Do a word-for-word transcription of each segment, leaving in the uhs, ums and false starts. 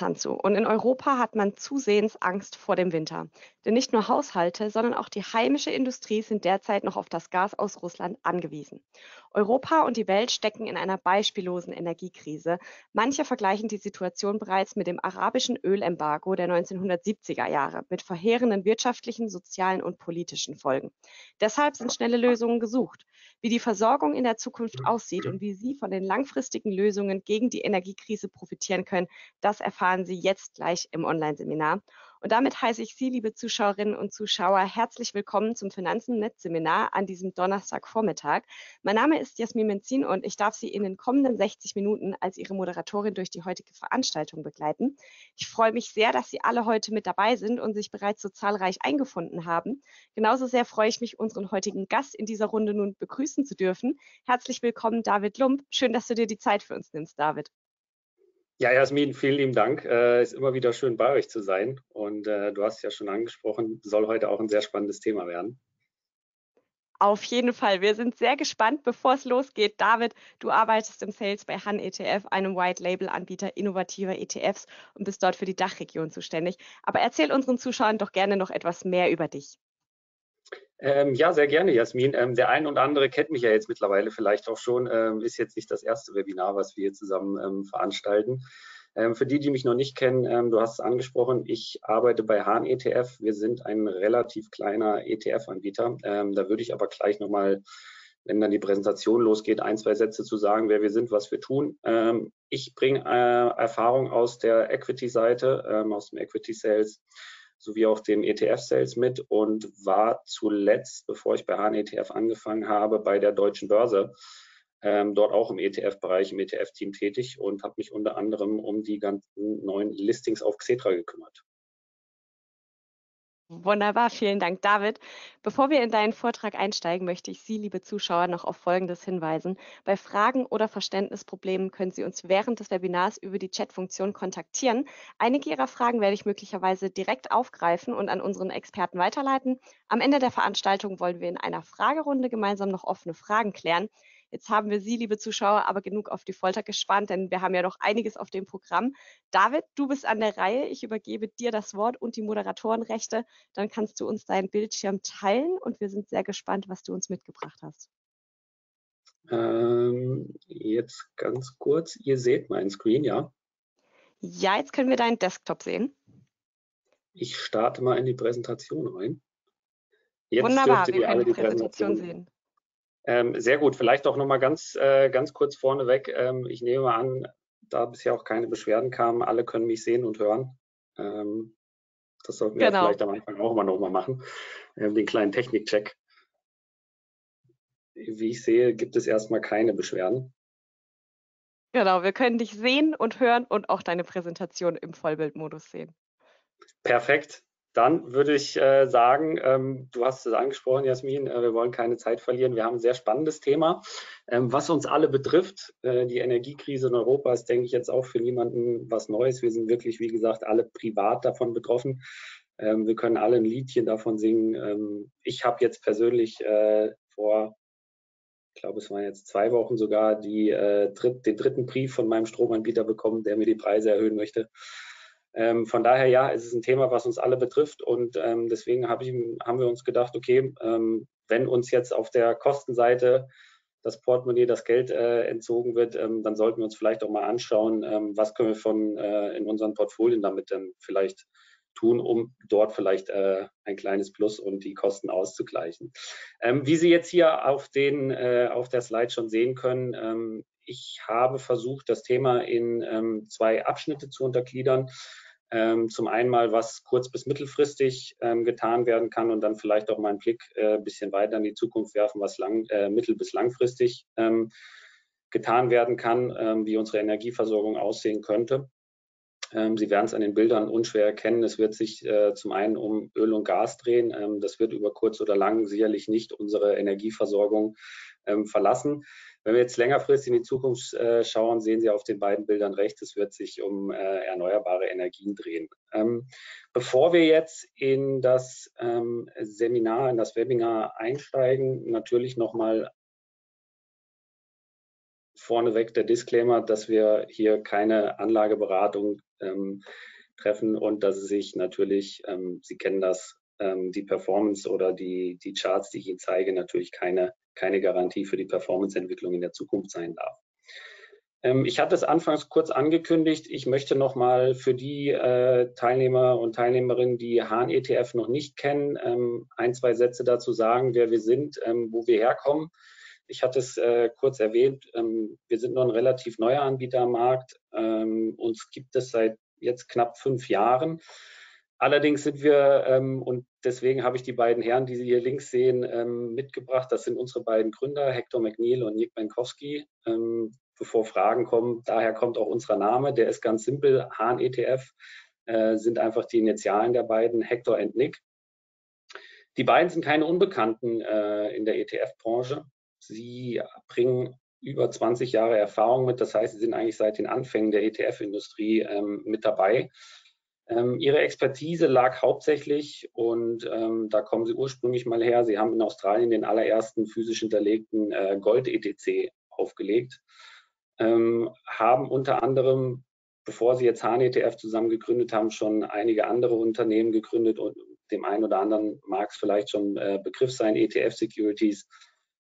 Hand zu. Und in Europa hat man zusehends Angst vor dem Winter. Denn nicht nur Haushalte, sondern auch die heimische Industrie sind derzeit noch auf das Gas aus Russland angewiesen. Europa und die Welt stecken in einer beispiellosen Energiekrise. Manche vergleichen die Situation bereits mit dem arabischen Ölembargo der neunzehnhundertsiebziger Jahre, mit verheerenden wirtschaftlichen, sozialen und politischen Folgen. Deshalb sind schnelle Lösungen gesucht. Wie die Versorgung in der Zukunft aussieht und wie Sie von den langfristigen Lösungen gegen die Energiekrise profitieren können, das erfahren Sie jetzt gleich im Online-Seminar. Und damit heiße ich Sie, liebe Zuschauerinnen und Zuschauer, herzlich willkommen zum Finanzen-Net-Seminar an diesem Donnerstagvormittag. Mein Name ist Jasmin Menzin und ich darf Sie in den kommenden sechzig Minuten als Ihre Moderatorin durch die heutige Veranstaltung begleiten. Ich freue mich sehr, dass Sie alle heute mit dabei sind und sich bereits so zahlreich eingefunden haben. Genauso sehr freue ich mich, unseren heutigen Gast in dieser Runde nun begrüßen zu dürfen. Herzlich willkommen, David Lumb. Schön, dass du dir die Zeit für uns nimmst, David. Ja, Jasmin, vielen lieben Dank. Es ist immer wieder schön, bei euch zu sein. Und äh, du hast ja schon angesprochen, soll heute auch ein sehr spannendes Thema werden. Auf jeden Fall. Wir sind sehr gespannt, bevor es losgeht. David, du arbeitest im Sales bei HANetf, einem White-Label-Anbieter innovativer E T Fs und bist dort für die D A C H-Region zuständig. Aber erzähl unseren Zuschauern doch gerne noch etwas mehr über dich. Ähm, ja, sehr gerne, Jasmin. Ähm, der ein und andere kennt mich ja jetzt mittlerweile vielleicht auch schon. Ähm, ist jetzt nicht das erste Webinar, was wir hier zusammen ähm, veranstalten. Ähm, für die, die mich noch nicht kennen, ähm, du hast es angesprochen, ich arbeite bei HANetf. Wir sind ein relativ kleiner E T F-Anbieter. Ähm, da würde ich aber gleich nochmal, wenn dann die Präsentation losgeht, ein, zwei Sätze zu sagen, wer wir sind, was wir tun. Ähm, ich bringe äh, Erfahrung aus der Equity-Seite, ähm, aus dem Equity-Sales, sowie auch dem E T F-Sales mit und war zuletzt, bevor ich bei HANetf angefangen habe, bei der Deutschen Börse, ähm, dort auch im E T F-Bereich, im E T F-Team tätig und habe mich unter anderem um die ganzen neuen Listings auf Xetra gekümmert. Wunderbar, vielen Dank, David. Bevor wir in deinen Vortrag einsteigen, möchte ich Sie, liebe Zuschauer, noch auf Folgendes hinweisen. Bei Fragen oder Verständnisproblemen können Sie uns während des Webinars über die Chat-Funktion kontaktieren. Einige Ihrer Fragen werde ich möglicherweise direkt aufgreifen und an unseren Experten weiterleiten. Am Ende der Veranstaltung wollen wir in einer Fragerunde gemeinsam noch offene Fragen klären. Jetzt haben wir Sie, liebe Zuschauer, aber genug auf die Folter gespannt, denn wir haben ja noch einiges auf dem Programm. David, du bist an der Reihe. Ich übergebe dir das Wort und die Moderatorenrechte. Dann kannst du uns deinen Bildschirm teilen und wir sind sehr gespannt, was du uns mitgebracht hast. Ähm, jetzt ganz kurz. Ihr seht meinen Screen, ja? Ja, jetzt können wir deinen Desktop sehen. Ich starte mal in die Präsentation rein. Jetzt Wunderbar, wir können alle die Präsentation, Präsentation sehen. Ähm, sehr gut, vielleicht auch nochmal ganz, äh, ganz kurz vorneweg. Ähm, ich nehme mal an, da bisher auch keine Beschwerden kamen, alle können mich sehen und hören. Ähm, das sollten wir genau. vielleicht am Anfang auch mal nochmal machen, ähm, den kleinen Technik-Check. Wie ich sehe, gibt es erstmal keine Beschwerden. Genau, wir können dich sehen und hören und auch deine Präsentation im Vollbildmodus sehen. Perfekt. Dann würde ich äh, sagen, ähm, du hast es angesprochen, Jasmin, äh, wir wollen keine Zeit verlieren. Wir haben ein sehr spannendes Thema, ähm, was uns alle betrifft. Äh, die Energiekrise in Europa ist, denke ich, jetzt auch für niemanden was Neues. Wir sind wirklich, wie gesagt, alle privat davon betroffen. Ähm, wir können alle ein Liedchen davon singen. Ähm, ich habe jetzt persönlich äh, vor, ich glaube, es waren jetzt zwei Wochen sogar, die, äh, dritt, den dritten Brief von meinem Stromanbieter bekommen, der mir die Preise erhöhen möchte. Ähm, von daher, ja, es ist ein Thema, was uns alle betrifft und ähm, deswegen hab ich, haben wir uns gedacht, okay, ähm, wenn uns jetzt auf der Kostenseite das Portemonnaie, das Geld äh, entzogen wird, ähm, dann sollten wir uns vielleicht auch mal anschauen, ähm, was können wir von, äh, in unseren Portfolien damit dann vielleicht tun, um dort vielleicht äh, ein kleines Plus und die Kosten auszugleichen. Ähm, wie Sie jetzt hier auf, den, äh, auf der Slide schon sehen können, ähm, ich habe versucht, das Thema in ähm, zwei Abschnitte zu untergliedern. Ähm, zum einen mal, was kurz- bis mittelfristig ähm, getan werden kann und dann vielleicht auch mal einen Blick äh, ein bisschen weiter in die Zukunft werfen, was lang, äh, mittel- bis langfristig ähm, getan werden kann, ähm, wie unsere Energieversorgung aussehen könnte. Ähm, Sie werden es an den Bildern unschwer erkennen. Es wird sich äh, zum einen um Öl und Gas drehen. Ähm, das wird über kurz oder lang sicherlich nicht unsere Energieversorgung ähm, verlassen. Wenn wir jetzt längerfristig in die Zukunft äh, schauen, sehen Sie auf den beiden Bildern rechts, es wird sich um äh, erneuerbare Energien drehen. Ähm, bevor wir jetzt in das ähm, Seminar, in das Webinar einsteigen, natürlich nochmal vorneweg der Disclaimer, dass wir hier keine Anlageberatung ähm, treffen und dass sich natürlich, ähm, Sie kennen das, ähm, die Performance oder die, die Charts, die ich Ihnen zeige, natürlich keine, keine Garantie für die Performanceentwicklung in der Zukunft sein darf. Ähm, ich hatte es anfangs kurz angekündigt, ich möchte nochmal für die äh, Teilnehmer und Teilnehmerinnen, die HANetf noch nicht kennen, ähm, ein, zwei Sätze dazu sagen, wer wir sind, ähm, wo wir herkommen. Ich hatte es äh, kurz erwähnt, ähm, wir sind noch ein relativ neuer Anbieter am Markt. Ähm, uns gibt es seit jetzt knapp fünf Jahren. Allerdings sind wir, ähm, und deswegen habe ich die beiden Herren, die Sie hier links sehen, ähm, mitgebracht. Das sind unsere beiden Gründer, Hector McNeil und Nick Benkowski. Ähm, bevor Fragen kommen, daher kommt auch unser Name. Der ist ganz simpel, HANetf äh, sind einfach die Initialen der beiden, Hector und Nick. Die beiden sind keine Unbekannten äh, in der E T F-Branche. Sie bringen über zwanzig Jahre Erfahrung mit, das heißt, Sie sind eigentlich seit den Anfängen der E T F-Industrie ähm, mit dabei. Ähm, ihre Expertise lag hauptsächlich, und ähm, da kommen Sie ursprünglich mal her, Sie haben in Australien den allerersten physisch hinterlegten äh, Gold-E T C aufgelegt, ähm, haben unter anderem, bevor Sie jetzt HANetf zusammen gegründet haben, schon einige andere Unternehmen gegründet, und dem einen oder anderen mag es vielleicht schon äh, Begriff sein, E T F-Securities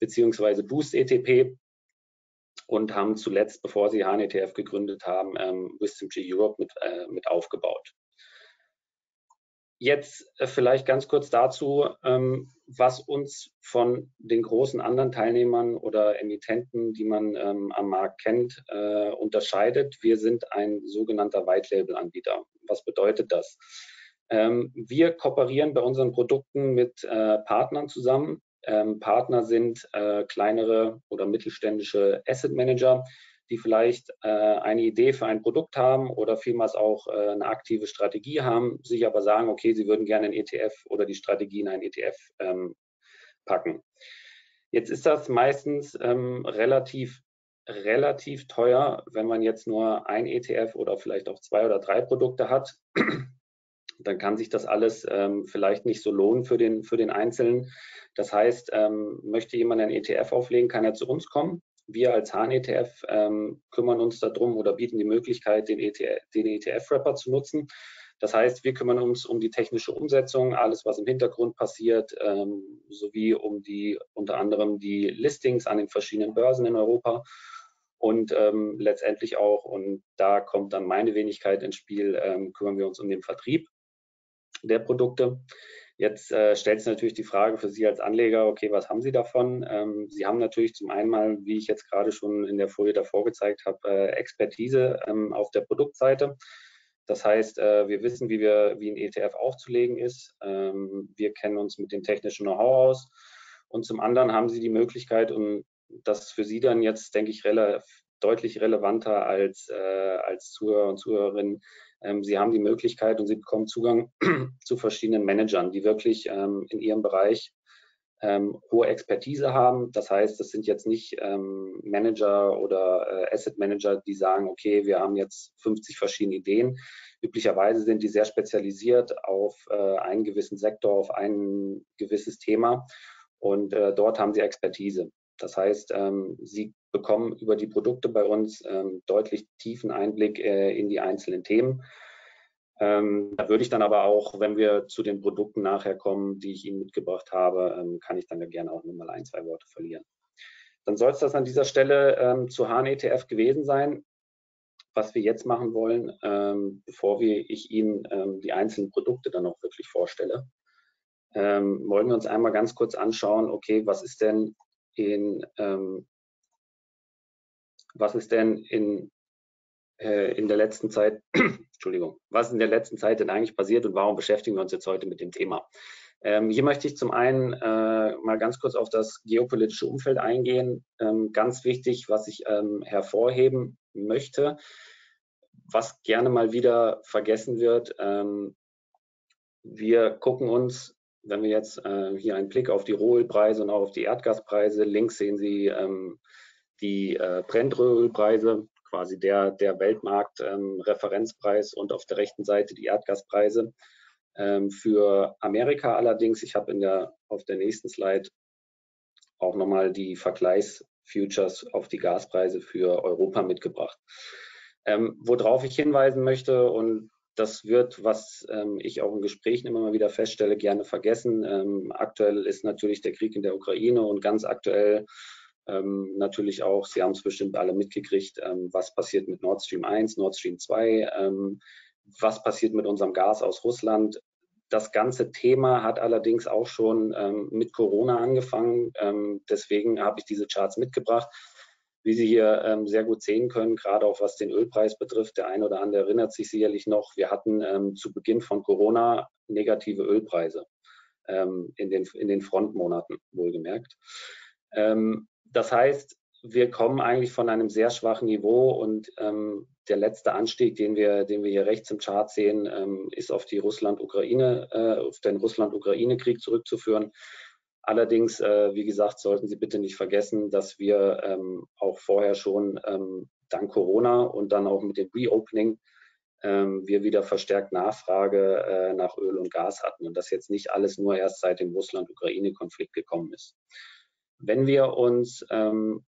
beziehungsweise Boost-E T P, und haben zuletzt, bevor sie HANetf gegründet haben, ähm, WisdomTree Europe mit, äh, mit aufgebaut. Jetzt äh, vielleicht ganz kurz dazu, ähm, was uns von den großen anderen Teilnehmern oder Emittenten, die man ähm, am Markt kennt, äh, unterscheidet. Wir sind ein sogenannter White-Label-Anbieter. Was bedeutet das? Ähm, wir kooperieren bei unseren Produkten mit äh, Partnern zusammen. Ähm, Partner sind äh, kleinere oder mittelständische Asset Manager, die vielleicht äh, eine Idee für ein Produkt haben oder vielmals auch äh, eine aktive Strategie haben, sich aber sagen, okay, sie würden gerne einen E T F oder die Strategie in einen E T F ähm, packen. Jetzt ist das meistens ähm, relativ, relativ teuer, wenn man jetzt nur ein E T F oder vielleicht auch zwei oder drei Produkte hat. Dann kann sich das alles ähm, vielleicht nicht so lohnen für den, für den Einzelnen. Das heißt, ähm, möchte jemand einen E T F auflegen, kann er zu uns kommen. Wir als HANetf ähm, kümmern uns darum oder bieten die Möglichkeit, den E T F-Wrapper zu nutzen. Das heißt, wir kümmern uns um die technische Umsetzung, alles, was im Hintergrund passiert, ähm, sowie um die unter anderem die Listings an den verschiedenen Börsen in Europa. Und ähm, letztendlich auch, und da kommt dann meine Wenigkeit ins Spiel, ähm, kümmern wir uns um den Vertrieb der Produkte. Jetzt äh, stellt sich natürlich die Frage für Sie als Anleger, okay, was haben Sie davon? Ähm, Sie haben natürlich zum einen mal, wie ich jetzt gerade schon in der Folie davor gezeigt habe, äh, Expertise ähm, auf der Produktseite. Das heißt, äh, wir wissen, wie, wir, wie ein E T F aufzulegen ist. Ähm, wir kennen uns mit dem technischen Know-how aus. Und zum anderen haben Sie die Möglichkeit, und das ist für Sie dann jetzt, denke ich, relativ deutlich relevanter als, äh, als Zuhörer und Zuhörerinnen. Ähm, sie haben die Möglichkeit und Sie bekommen Zugang zu verschiedenen Managern, die wirklich ähm, in ihrem Bereich ähm, hohe Expertise haben. Das heißt, das sind jetzt nicht ähm, Manager oder äh, Asset Manager, die sagen, okay, wir haben jetzt fünfzig verschiedene Ideen. Üblicherweise sind die sehr spezialisiert auf äh, einen gewissen Sektor, auf ein gewisses Thema, und äh, dort haben sie Expertise. Das heißt, ähm, sie bekommen über die Produkte bei uns ähm, deutlich tiefen Einblick äh, in die einzelnen Themen. Ähm, da würde ich dann aber auch, wenn wir zu den Produkten nachher kommen, die ich Ihnen mitgebracht habe, ähm, kann ich dann ja gerne auch nochmal ein, zwei Worte verlieren. Dann soll es das an dieser Stelle ähm, zu HANetf gewesen sein. Was wir jetzt machen wollen, ähm, bevor wir, ich Ihnen ähm, die einzelnen Produkte dann auch wirklich vorstelle, ähm, wollen wir uns einmal ganz kurz anschauen, okay, was ist denn in ähm, Was ist denn in, äh, in der letzten Zeit, Entschuldigung, was in der letzten Zeit denn eigentlich passiert und warum beschäftigen wir uns jetzt heute mit dem Thema? Ähm, hier möchte ich zum einen äh, mal ganz kurz auf das geopolitische Umfeld eingehen. Ähm, ganz wichtig, was ich ähm, hervorheben möchte, was gerne mal wieder vergessen wird. Ähm, wir gucken uns, wenn wir jetzt äh, hier einen Blick auf die Rohölpreise und auch auf die Erdgaspreise, links sehen Sie ähm, die äh, Brennölpreise, quasi der, der Weltmarkt-Referenzpreis, ähm, und auf der rechten Seite die Erdgaspreise ähm, für Amerika allerdings. Ich habe in der, auf der nächsten Slide auch nochmal die Vergleichs, Futures auf die Gaspreise für Europa mitgebracht. Ähm, worauf ich hinweisen möchte, und das wird, was ähm, ich auch in Gesprächen immer mal wieder feststelle, gerne vergessen. Ähm, aktuell ist natürlich der Krieg in der Ukraine und ganz aktuell ähm, natürlich auch, Sie haben es bestimmt alle mitgekriegt, ähm, was passiert mit Nord Stream eins, Nord Stream zwei, ähm, was passiert mit unserem Gas aus Russland. Das ganze Thema hat allerdings auch schon ähm, mit Corona angefangen. Ähm, deswegen habe ich diese Charts mitgebracht. Wie Sie hier ähm, sehr gut sehen können, gerade auch was den Ölpreis betrifft, der eine oder andere erinnert sich sicherlich noch, wir hatten ähm, zu Beginn von Corona negative Ölpreise ähm, in den, in den Frontmonaten, wohlgemerkt. Ähm, das heißt, wir kommen eigentlich von einem sehr schwachen Niveau und ähm, der letzte Anstieg, den wir, den wir hier rechts im Chart sehen, ähm, ist auf die Russland-Ukraine, äh, auf den Russland-Ukraine-Krieg zurückzuführen. Allerdings, äh, wie gesagt, sollten Sie bitte nicht vergessen, dass wir ähm, auch vorher schon ähm, dank Corona und dann auch mit dem Reopening ähm, wir wieder verstärkt Nachfrage äh, nach Öl und Gas hatten und das jetzt nicht alles nur erst seit dem Russland-Ukraine-Konflikt gekommen ist. Wenn wir uns, ähm,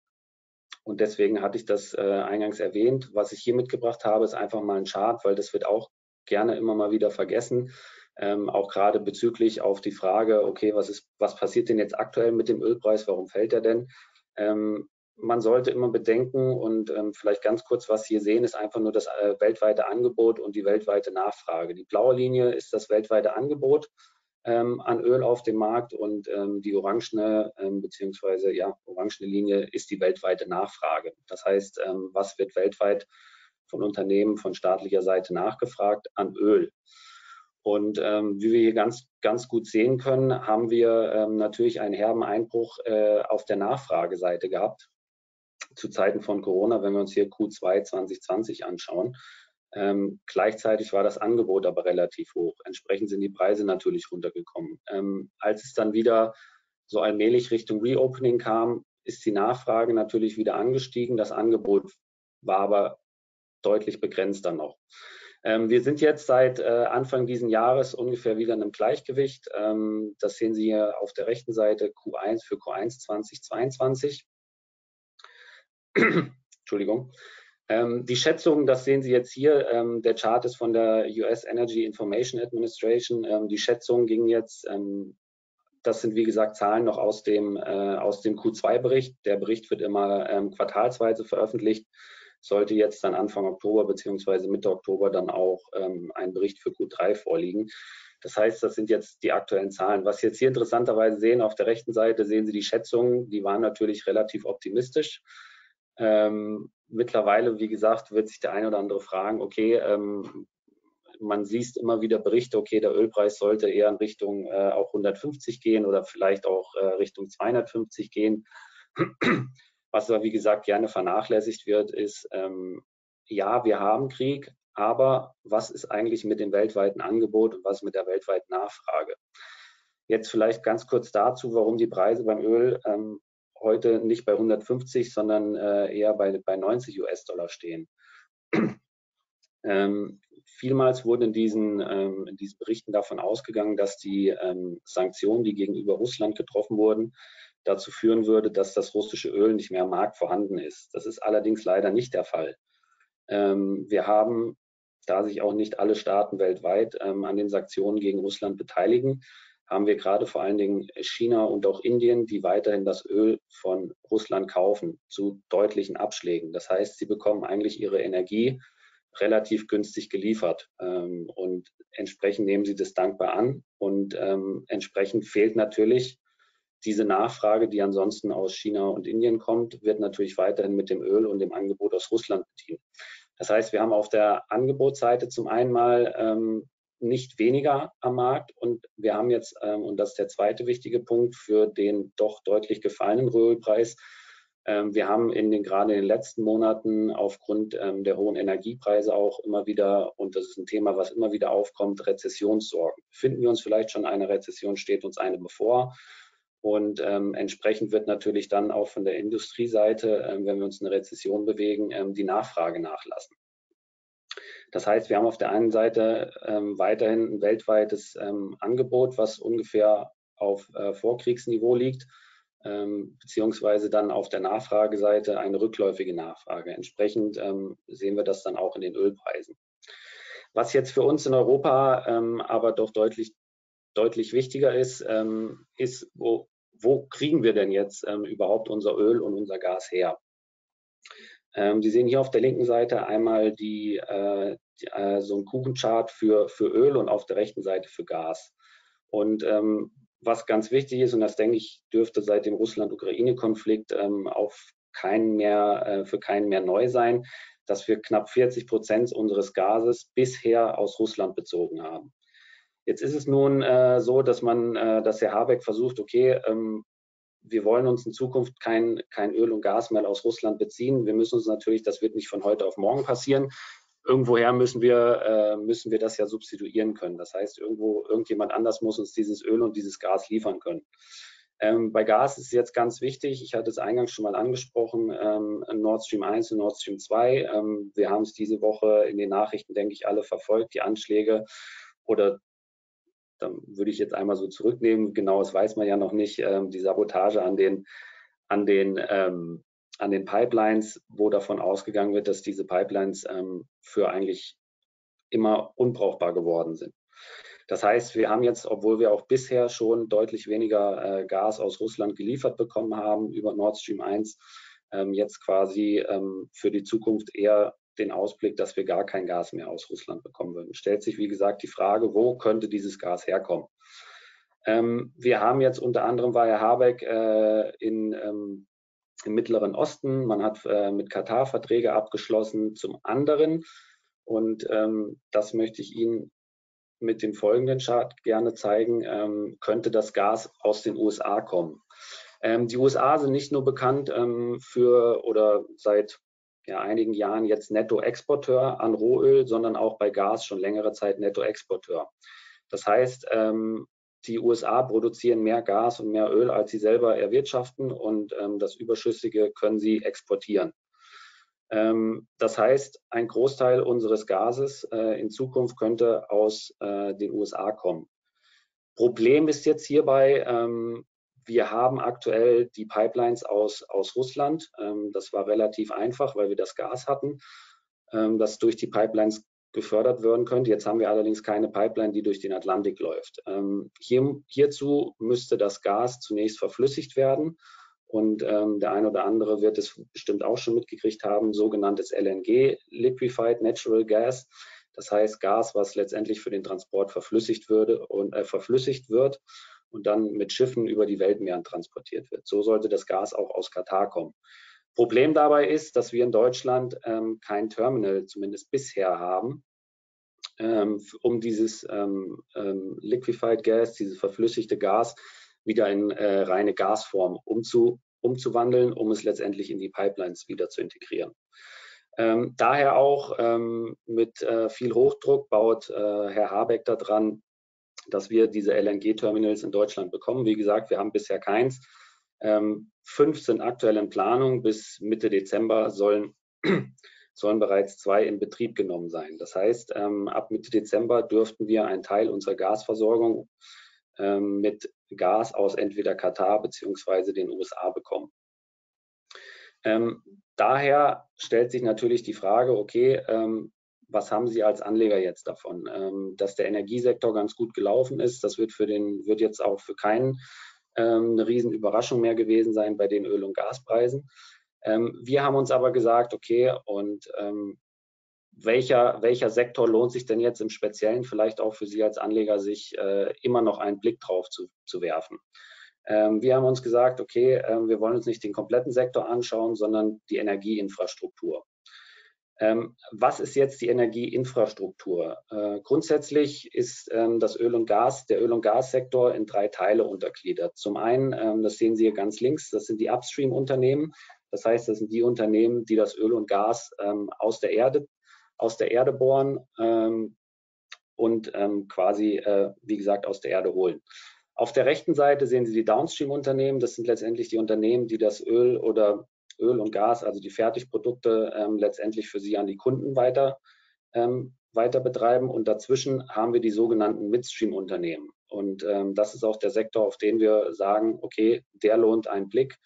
und deswegen hatte ich das äh, eingangs erwähnt, was ich hier mitgebracht habe, ist einfach mal ein Chart, weil das wird auch gerne immer mal wieder vergessen. Ähm, auch gerade bezüglich auf die Frage, okay, was ist, was passiert denn jetzt aktuell mit dem Ölpreis, warum fällt er denn? Ähm, man sollte immer bedenken und ähm, vielleicht ganz kurz, was Sie hier sehen, ist einfach nur das äh, weltweite Angebot und die weltweite Nachfrage. Die blaue Linie ist das weltweite Angebot ähm, an Öl auf dem Markt und ähm, die orangene ähm, beziehungsweise ja, orangene Linie ist die weltweite Nachfrage. Das heißt, ähm, was wird weltweit von Unternehmen, von staatlicher Seite nachgefragt an Öl? Und ähm, wie wir hier ganz, ganz gut sehen können, haben wir ähm, natürlich einen herben Einbruch äh, auf der Nachfrageseite gehabt zu Zeiten von Corona, wenn wir uns hier Q zwei zwanzig zwanzig anschauen. Ähm, gleichzeitig war das Angebot aber relativ hoch. Entsprechend sind die Preise natürlich runtergekommen. Ähm, als es dann wieder so allmählich Richtung Reopening kam, ist die Nachfrage natürlich wieder angestiegen. Das Angebot war aber deutlich begrenzter noch. Ähm, wir sind jetzt seit äh, Anfang diesen Jahres ungefähr wieder in einem Gleichgewicht. Ähm, das sehen Sie hier auf der rechten Seite Q eins für Q eins zweitausendzweiundzwanzig. Entschuldigung. Ähm, die Schätzungen, das sehen Sie jetzt hier. Ähm, der Chart ist von der U S Energy Information Administration. Ähm, die Schätzungen gingen jetzt, ähm, das sind wie gesagt Zahlen noch aus dem, äh, aus dem Q zwei Bericht. Der Bericht wird immer ähm, quartalsweise veröffentlicht. Sollte jetzt dann Anfang Oktober bzw. Mitte Oktober dann auch ähm, ein Bericht für Q drei vorliegen. Das heißt, das sind jetzt die aktuellen Zahlen. Was Sie jetzt hier interessanterweise sehen, auf der rechten Seite sehen Sie die Schätzungen, die waren natürlich relativ optimistisch. Ähm, mittlerweile, wie gesagt, wird sich der eine oder andere fragen, okay, ähm, man sieht immer wieder Berichte, okay, der Ölpreis sollte eher in Richtung äh, auch hundertfünfzig gehen oder vielleicht auch äh, Richtung zweihundertfünfzig gehen. Was aber, wie gesagt, gerne vernachlässigt wird, ist, ähm, ja, wir haben Krieg, aber was ist eigentlich mit dem weltweiten Angebot und was mit der weltweiten Nachfrage? Jetzt vielleicht ganz kurz dazu, warum die Preise beim Öl ähm, heute nicht bei hundertfünfzig, sondern äh, eher bei, bei neunzig US-Dollar stehen. ähm, vielmals wurde in diesen, ähm, in diesen Berichten davon ausgegangen, dass die ähm, Sanktionen, die gegenüber Russland getroffen wurden, dazu führen würde, dass das russische Öl nicht mehr am Markt vorhanden ist. Das ist allerdings leider nicht der Fall. Ähm, wir haben, da sich auch nicht alle Staaten weltweit ähm, an den Sanktionen gegen Russland beteiligen, haben wir gerade vor allen Dingen China und auch Indien, die weiterhin das Öl von Russland kaufen, zu deutlichen Abschlägen. Das heißt, sie bekommen eigentlich ihre Energie relativ günstig geliefert ähm, und entsprechend nehmen sie das dankbar an und ähm, entsprechend fehlt natürlich diese Nachfrage, die ansonsten aus China und Indien kommt, wird natürlich weiterhin mit dem Öl und dem Angebot aus Russland bedient. Das heißt, wir haben auf der Angebotsseite zum einen mal ähm, nicht weniger am Markt und wir haben jetzt, ähm, und das ist der zweite wichtige Punkt für den doch deutlich gefallenen Ölpreis, ähm, wir haben in den, gerade in den letzten Monaten aufgrund ähm, der hohen Energiepreise auch immer wieder, und das ist ein Thema, was immer wieder aufkommt, Rezessionssorgen. Befinden wir uns vielleicht schon in einer Rezession, steht uns eine bevor? Und ähm, entsprechend wird natürlich dann auch von der Industrieseite, ähm, wenn wir uns in eine Rezession bewegen, ähm, die Nachfrage nachlassen. Das heißt, wir haben auf der einen Seite ähm, weiterhin ein weltweites ähm, Angebot, was ungefähr auf äh, Vorkriegsniveau liegt, ähm, beziehungsweise dann auf der Nachfrageseite eine rückläufige Nachfrage. Entsprechend ähm, sehen wir das dann auch in den Ölpreisen. Was jetzt für uns in Europa ähm, aber doch deutlich, deutlich wichtiger ist, ähm, ist, wo, wo kriegen wir denn jetzt ähm, überhaupt unser Öl und unser Gas her? Ähm, Sie sehen hier auf der linken Seite einmal die, äh, die, äh, so einen Kuchenchart für, für Öl und auf der rechten Seite für Gas. Und ähm, was ganz wichtig ist, und das denke ich, dürfte seit dem Russland-Ukraine-Konflikt ähm, auf keinen mehr, äh, für keinen mehr neu sein, dass wir knapp vierzig Prozent unseres Gases bisher aus Russland bezogen haben. Jetzt ist es nun äh, so, dass man, äh, dass Herr Habeck versucht, okay, ähm, wir wollen uns in Zukunft kein, kein Öl und Gas mehr aus Russland beziehen. Wir müssen uns natürlich, das wird nicht von heute auf morgen passieren, irgendwoher müssen wir, äh, müssen wir das ja substituieren können. Das heißt, irgendwo, irgendjemand anders muss uns dieses Öl und dieses Gas liefern können. Ähm, bei Gas ist jetzt ganz wichtig, ich hatte es eingangs schon mal angesprochen, ähm, Nord Stream eins und Nord Stream zwei. Ähm, wir haben es diese Woche in den Nachrichten, denke ich, alle verfolgt, die Anschläge oder dann würde ich jetzt einmal so zurücknehmen, genau, das weiß man ja noch nicht, ähm, die Sabotage an den, an, den, ähm, an den Pipelines, wo davon ausgegangen wird, dass diese Pipelines ähm, für eigentlich immer unbrauchbar geworden sind. Das heißt, wir haben jetzt, obwohl wir auch bisher schon deutlich weniger äh, Gas aus Russland geliefert bekommen haben über Nord Stream eins, ähm, jetzt quasi ähm, für die Zukunft eher den Ausblick, dass wir gar kein Gas mehr aus Russland bekommen würden. Stellt sich, wie gesagt, die Frage, wo könnte dieses Gas herkommen? Ähm, wir haben jetzt unter anderem, war Herr Habeck äh, in, ähm, im Mittleren Osten, man hat äh, mit Katar Verträge abgeschlossen zum anderen. Und ähm, das möchte ich Ihnen mit dem folgenden Chart gerne zeigen, ähm, könnte das Gas aus den U S A kommen. Ähm, die U S A sind nicht nur bekannt ähm, für oder seit ja, einigen Jahren jetzt Nettoexporteur an Rohöl, sondern auch bei Gas schon längere Zeit Nettoexporteur. Das heißt, ähm, die U S A produzieren mehr Gas und mehr Öl, als sie selber erwirtschaften und ähm, das Überschüssige können sie exportieren. Ähm, das heißt, ein Großteil unseres Gases äh, in Zukunft könnte aus äh, den U S A kommen. Problem ist jetzt hierbei, ähm, wir haben aktuell die Pipelines aus, aus Russland. Ähm, das war relativ einfach, weil wir das Gas hatten, ähm, das durch die Pipelines gefördert werden könnte. Jetzt haben wir allerdings keine Pipeline, die durch den Atlantik läuft. Ähm, hier, hierzu müsste das Gas zunächst verflüssigt werden. Und ähm, der eine oder andere wird es bestimmt auch schon mitgekriegt haben, sogenanntes L N G, Liquefied Natural Gas. Das heißt Gas, was letztendlich für den Transport verflüssigt würde und äh, verflüssigt wird. Und dann mit Schiffen über die Weltmeeren transportiert wird. So sollte das Gas auch aus Katar kommen. Problem dabei ist, dass wir in Deutschland ähm, kein Terminal, zumindest bisher, haben, ähm, um dieses ähm, ähm, Liquefied Gas, dieses verflüssigte Gas, wieder in äh, reine Gasform umzu, umzuwandeln, um es letztendlich in die Pipelines wieder zu integrieren. Ähm, daher auch ähm, mit äh, viel Hochdruck baut äh, Herr Habeck daran, dass wir diese L N G-Terminals in Deutschland bekommen. Wie gesagt, wir haben bisher keins. Ähm, fünf sind aktuell in Planung. Bis Mitte Dezember sollen, sollen bereits zwei in Betrieb genommen sein. Das heißt, ähm, ab Mitte Dezember dürften wir einen Teil unserer Gasversorgung ähm, mit Gas aus entweder Katar bzw. den U S A bekommen. Ähm, daher stellt sich natürlich die Frage, okay, ähm, was haben Sie als Anleger jetzt davon? Dass der Energiesektor ganz gut gelaufen ist, das wird, für den, wird jetzt auch für keinen eine Riesenüberraschung mehr gewesen sein bei den Öl- und Gaspreisen. Wir haben uns aber gesagt, okay, und welcher, welcher Sektor lohnt sich denn jetzt im Speziellen vielleicht auch für Sie als Anleger, sich immer noch einen Blick drauf zu, zu werfen? Wir haben uns gesagt, okay, wir wollen uns nicht den kompletten Sektor anschauen, sondern die Energieinfrastruktur. Ähm, was ist jetzt die Energieinfrastruktur? Äh, grundsätzlich ist ähm, das Öl und Gas, der Öl- und Gassektor in drei Teile untergliedert. Zum einen, ähm, das sehen Sie hier ganz links, das sind die Upstream-Unternehmen. Das heißt, das sind die Unternehmen, die das Öl und Gas ähm, aus der Erde, aus der Erde bohren ähm, und ähm, quasi, äh, wie gesagt, aus der Erde holen. Auf der rechten Seite sehen Sie die Downstream-Unternehmen. Das sind letztendlich die Unternehmen, die das Öl oder Öl und Gas, also die Fertigprodukte, ähm, letztendlich für sie an die Kunden weiter, ähm, weiter betreiben. Und dazwischen haben wir die sogenannten Midstream-Unternehmen. Und ähm, das ist auch der Sektor, auf den wir sagen, okay, der lohnt einen Blick.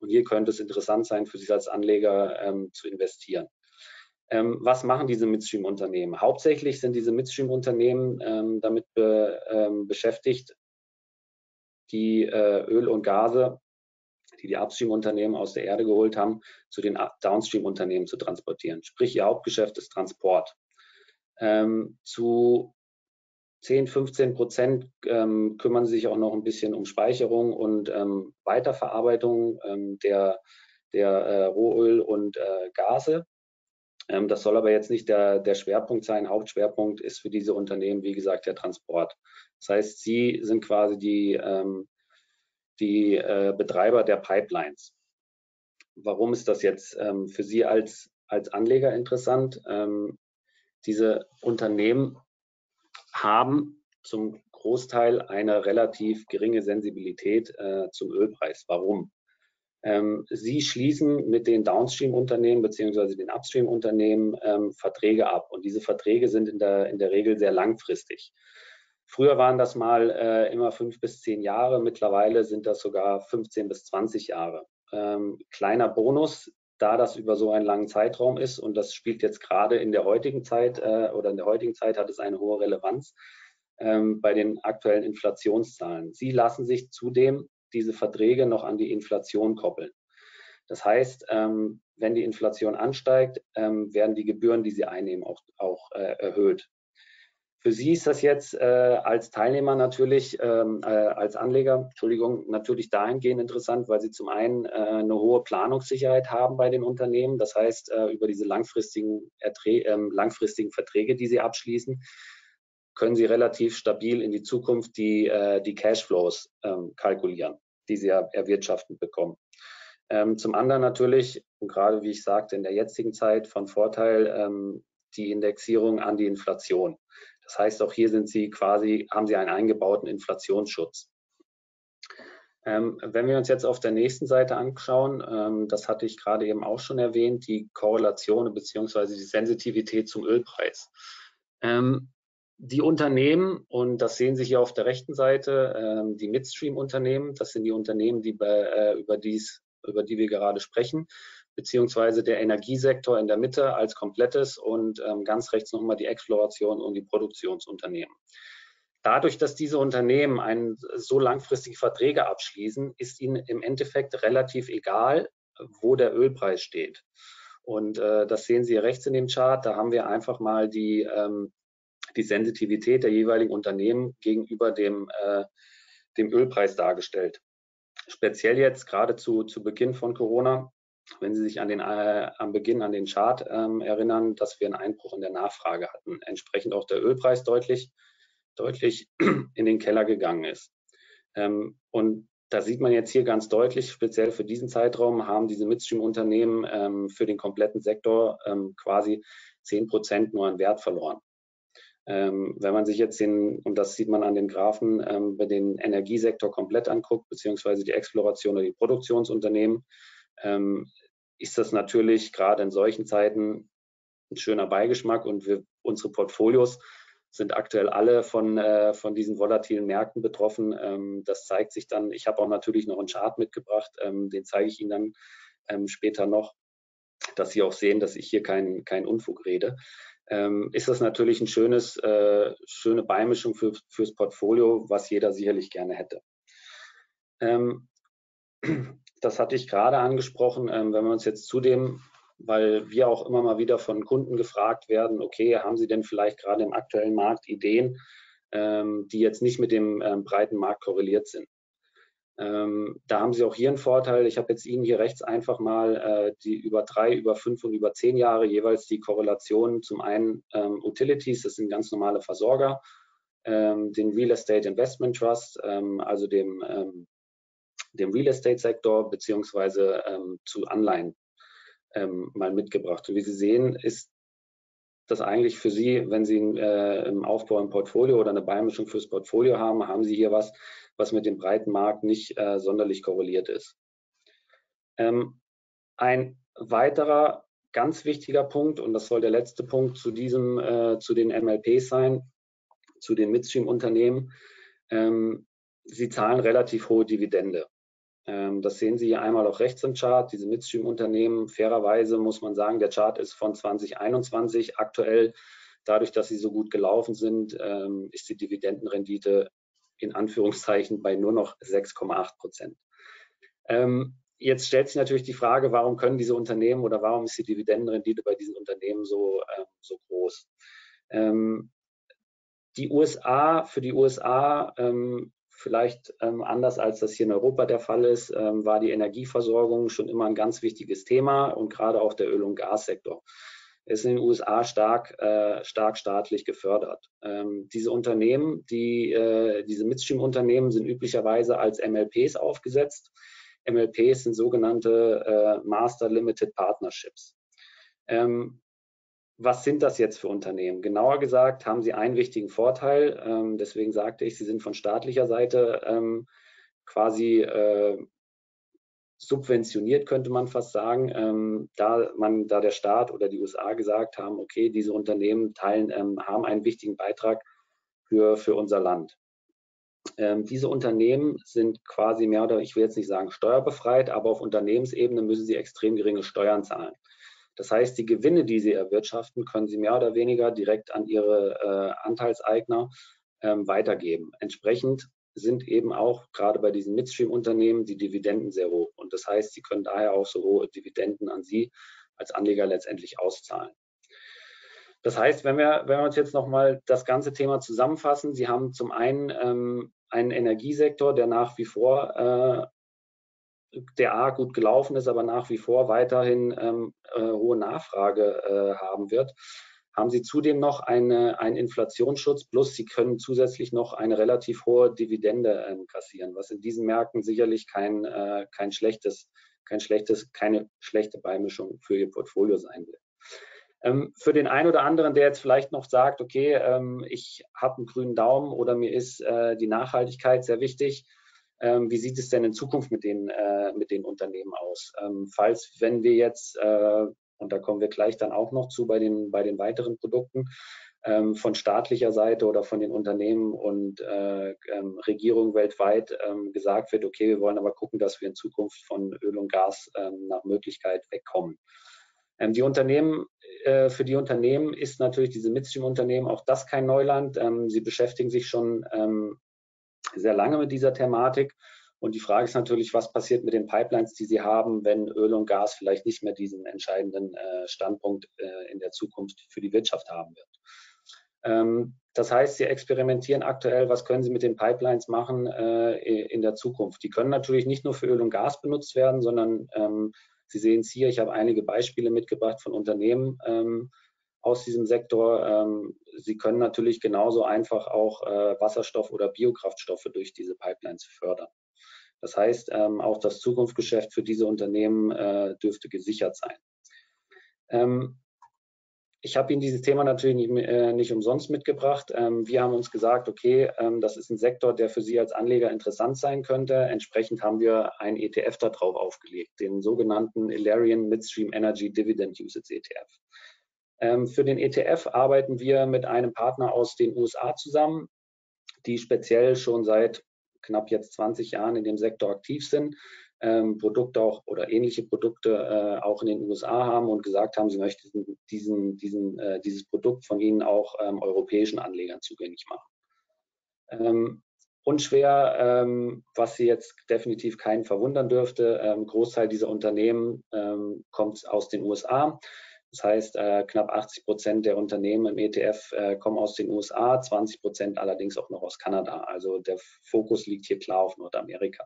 Und hier könnte es interessant sein, für Sie als Anleger ähm, zu investieren. Ähm, was machen diese Midstream-Unternehmen? Hauptsächlich sind diese Midstream-Unternehmen ähm, damit be, ähm, beschäftigt, die äh, Öl und Gase, die die Upstream-Unternehmen aus der Erde geholt haben, zu den Downstream-Unternehmen zu transportieren. Sprich, ihr Hauptgeschäft ist Transport. Ähm, zu zehn, fünfzehn Prozent ähm, kümmern sich auch noch ein bisschen um Speicherung und ähm, Weiterverarbeitung ähm, der, der äh, Rohöl und äh, Gase. Ähm, das soll aber jetzt nicht der, der Schwerpunkt sein. Hauptschwerpunkt ist für diese Unternehmen, wie gesagt, der Transport. Das heißt, sie sind quasi die, ähm, die äh, Betreiber der Pipelines. Warum ist das jetzt ähm, für Sie als, als Anleger interessant? Ähm, diese Unternehmen haben zum Großteil eine relativ geringe Sensibilität äh, zum Ölpreis. Warum? Ähm, sie schließen mit den Downstream-Unternehmen bzw. den Upstream-Unternehmen ähm, Verträge ab. Und diese Verträge sind in der, in der Regel sehr langfristig. Früher waren das mal äh, immer fünf bis zehn Jahre. Mittlerweile sind das sogar fünfzehn bis zwanzig Jahre. Ähm, kleiner Bonus, da das über so einen langen Zeitraum ist, und das spielt jetzt gerade in der heutigen Zeit äh, oder in der heutigen Zeit hat es eine hohe Relevanz ähm, bei den aktuellen Inflationszahlen. Sie lassen sich zudem diese Verträge noch an die Inflation koppeln. Das heißt, ähm, wenn die Inflation ansteigt, ähm, werden die Gebühren, die Sie einnehmen, auch, auch äh, erhöht. Für Sie ist das jetzt äh, als Teilnehmer natürlich, ähm, äh, als Anleger, Entschuldigung, natürlich dahingehend interessant, weil Sie zum einen äh, eine hohe Planungssicherheit haben bei den Unternehmen. Das heißt, äh, über diese langfristigen, Erträ- äh, langfristigen Verträge, die Sie abschließen, können Sie relativ stabil in die Zukunft die, äh, die Cashflows äh, kalkulieren, die Sie ja erwirtschaften bekommen. Ähm, zum anderen natürlich, und gerade wie ich sagte, in der jetzigen Zeit von Vorteil, ähm, die Indexierung an die Inflation. Das heißt, auch hier sind Sie quasi, haben Sie einen eingebauten Inflationsschutz. Ähm, wenn wir uns jetzt auf der nächsten Seite anschauen, ähm, das hatte ich gerade eben auch schon erwähnt, die Korrelation bzw. die Sensitivität zum Ölpreis. Ähm, die Unternehmen, und das sehen Sie hier auf der rechten Seite, ähm, die Midstream-Unternehmen, das sind die Unternehmen, die bei, äh, über, dies, über die wir gerade sprechen, beziehungsweise der Energiesektor in der Mitte als komplettes und ähm, ganz rechts nochmal die Exploration und die Produktionsunternehmen. Dadurch, dass diese Unternehmen einen, so langfristige Verträge abschließen, ist ihnen im Endeffekt relativ egal, wo der Ölpreis steht. Und äh, das sehen Sie rechts in dem Chart, da haben wir einfach mal die, ähm, die Sensitivität der jeweiligen Unternehmen gegenüber dem, äh, dem Ölpreis dargestellt. Speziell jetzt gerade zu, zu Beginn von Corona, wenn Sie sich an den, äh, am Beginn an den Chart ähm, erinnern, dass wir einen Einbruch in der Nachfrage hatten, entsprechend auch der Ölpreis deutlich, deutlich in den Keller gegangen ist. Ähm, und da sieht man jetzt hier ganz deutlich, speziell für diesen Zeitraum haben diese Midstream-Unternehmen ähm, für den kompletten Sektor ähm, quasi zehn Prozent nur an Wert verloren. Ähm, wenn man sich jetzt den, und das sieht man an den Graphen, ähm, bei den Energiesektor komplett anguckt, beziehungsweise die Exploration oder die Produktionsunternehmen, Ähm, ist das natürlich gerade in solchen Zeiten ein schöner Beigeschmack, und wir, unsere Portfolios sind aktuell alle von, äh, von diesen volatilen Märkten betroffen. Ähm, das zeigt sich dann, ich habe auch natürlich noch einen Chart mitgebracht, ähm, den zeige ich Ihnen dann ähm, später noch, dass Sie auch sehen, dass ich hier keinen kein Unfug rede. Ähm, ist das natürlich ein schönes, äh, schöne Beimischung für, fürs Portfolio, was jeder sicherlich gerne hätte. Ähm, Das hatte ich gerade angesprochen, ähm, wenn wir uns jetzt zudem, weil wir auch immer mal wieder von Kunden gefragt werden, okay, haben Sie denn vielleicht gerade im aktuellen Markt Ideen, ähm, die jetzt nicht mit dem ähm, breiten Markt korreliert sind? Ähm, da haben Sie auch hier einen Vorteil. Ich habe jetzt Ihnen hier rechts einfach mal äh, die über drei, über fünf und über zehn Jahre jeweils die Korrelation, zum einen ähm, Utilities, das sind ganz normale Versorger, ähm, den Real Estate Investment Trust, ähm, also dem ähm, dem Real Estate Sektor beziehungsweise ähm, zu Anleihen ähm, mal mitgebracht. Und wie Sie sehen, ist das eigentlich für Sie, wenn Sie äh, im Aufbau ein Portfolio oder eine Beimischung fürs Portfolio haben, haben Sie hier was, was mit dem breiten Markt nicht äh, sonderlich korreliert ist. Ähm, ein weiterer ganz wichtiger Punkt, und das soll der letzte Punkt zu diesem, äh, zu den M L Ps sein, zu den Midstream-Unternehmen, Ähm, sie zahlen relativ hohe Dividende. Ähm, das sehen Sie hier einmal auch rechts im Chart, diese Midstream-Unternehmen. Fairerweise muss man sagen, der Chart ist von zwanzig einundzwanzig aktuell. Dadurch, dass sie so gut gelaufen sind, ähm, ist die Dividendenrendite in Anführungszeichen bei nur noch sechs Komma acht Prozent. Ähm, jetzt stellt sich natürlich die Frage, warum können diese Unternehmen oder warum ist die Dividendenrendite bei diesen Unternehmen so, ähm, so groß? Ähm, die U S A, für die U S A, ähm, vielleicht ähm, anders als das hier in Europa der Fall ist, ähm, war die Energieversorgung schon immer ein ganz wichtiges Thema und gerade auch der Öl- und Gassektor ist in den U S A stark, äh, stark staatlich gefördert. Ähm, diese Unternehmen, die, äh, diese Midstream-Unternehmen sind üblicherweise als M L Ps aufgesetzt. M L Ps sind sogenannte äh, Master Limited Partnerships. Ähm, was sind das jetzt für Unternehmen? Genauer gesagt haben sie einen wichtigen Vorteil. Ähm, deswegen sagte ich, sie sind von staatlicher Seite ähm, quasi äh, subventioniert, könnte man fast sagen, ähm, da man, da der Staat oder die U S A gesagt haben, okay, diese Unternehmen teilen, ähm, haben einen wichtigen Beitrag für, für unser Land. Ähm, diese Unternehmen sind quasi mehr oder, ich will jetzt nicht sagen steuerbefreit, aber auf Unternehmensebene müssen sie extrem geringe Steuern zahlen. Das heißt, die Gewinne, die sie erwirtschaften, können sie mehr oder weniger direkt an ihre äh, Anteilseigner ähm, weitergeben. Entsprechend sind eben auch gerade bei diesen Midstream-Unternehmen die Dividenden sehr hoch. Und das heißt, sie können daher auch so hohe Dividenden an Sie als Anleger letztendlich auszahlen. Das heißt, wenn wir, wenn wir uns jetzt nochmal das ganze Thema zusammenfassen, Sie haben zum einen ähm, einen Energiesektor, der nach wie vor, äh, der A, gut gelaufen ist, aber nach wie vor weiterhin ähm, äh, hohe Nachfrage äh, haben wird. Haben Sie zudem noch eine, einen Inflationsschutz, plus Sie können zusätzlich noch eine relativ hohe Dividende äh, kassieren, was in diesen Märkten sicherlich kein, äh, kein schlechtes, kein schlechtes, keine schlechte Beimischung für Ihr Portfolio sein wird. Ähm, für den einen oder anderen, der jetzt vielleicht noch sagt, okay, ähm, ich habe einen grünen Daumen oder mir ist äh, die Nachhaltigkeit sehr wichtig, ähm, wie sieht es denn in Zukunft mit den, äh, mit den Unternehmen aus? Ähm, falls, wenn wir jetzt... Äh, Und da kommen wir gleich dann auch noch zu bei den, bei den weiteren Produkten ähm, von staatlicher Seite oder von den Unternehmen und äh, ähm, Regierungen weltweit ähm, gesagt wird, okay, wir wollen aber gucken, dass wir in Zukunft von Öl und Gas ähm, nach Möglichkeit wegkommen. Ähm, die Unternehmen, äh, für die Unternehmen ist natürlich diese Midstream-Unternehmen auch das kein Neuland. Ähm, sie beschäftigen sich schon ähm, sehr lange mit dieser Thematik. Und die Frage ist natürlich, was passiert mit den Pipelines, die Sie haben, wenn Öl und Gas vielleicht nicht mehr diesen entscheidenden äh, Standpunkt äh, in der Zukunft für die Wirtschaft haben wird. Ähm, das heißt, Sie experimentieren aktuell, was können Sie mit den Pipelines machen äh, in der Zukunft. Die können natürlich nicht nur für Öl und Gas benutzt werden, sondern ähm, Sie sehen es hier, ich habe einige Beispiele mitgebracht von Unternehmen ähm, aus diesem Sektor. Ähm, Sie können natürlich genauso einfach auch äh, Wasserstoff oder Biokraftstoffe durch diese Pipelines fördern. Das heißt, ähm, auch das Zukunftsgeschäft für diese Unternehmen äh, dürfte gesichert sein. Ähm, ich habe Ihnen dieses Thema natürlich nicht, äh, nicht umsonst mitgebracht. Ähm, wir haben uns gesagt, okay, ähm, das ist ein Sektor, der für Sie als Anleger interessant sein könnte. Entsprechend haben wir einen E T F darauf aufgelegt, den sogenannten Illyrian Midstream Energy Dividend Usage E T F. Ähm, für den E T F arbeiten wir mit einem Partner aus den U S A zusammen, die speziell schon seit knapp jetzt zwanzig Jahren in dem Sektor aktiv sind, ähm, Produkte auch oder ähnliche Produkte äh, auch in den U S A haben und gesagt haben, sie möchten diesen, diesen, äh, dieses Produkt von ihnen auch ähm, europäischen Anlegern zugänglich machen. Ähm, unschwer, ähm, was Sie jetzt definitiv keinen verwundern dürfte, ähm, Großteil dieser Unternehmen ähm, kommt aus den U S A. Das heißt, äh, knapp achtzig Prozent der Unternehmen im E T F äh, kommen aus den U S A, zwanzig Prozent allerdings auch noch aus Kanada. Also der Fokus liegt hier klar auf Nordamerika.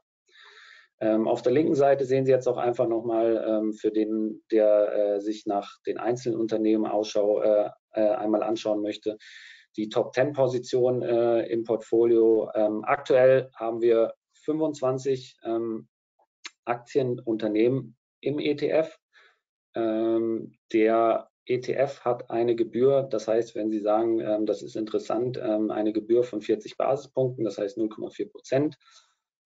Ähm, auf der linken Seite sehen Sie jetzt auch einfach nochmal ähm, für den, der äh, sich nach den einzelnen Unternehmen Ausschau äh, äh, einmal anschauen möchte, die Top zehn Position äh, im Portfolio. Ähm, aktuell haben wir fünfundzwanzig ähm, Aktienunternehmen im E T F. Ähm, der E T F hat eine Gebühr, das heißt, wenn Sie sagen, ähm, das ist interessant, ähm, eine Gebühr von vierzig Basispunkten, das heißt null Komma vier Prozent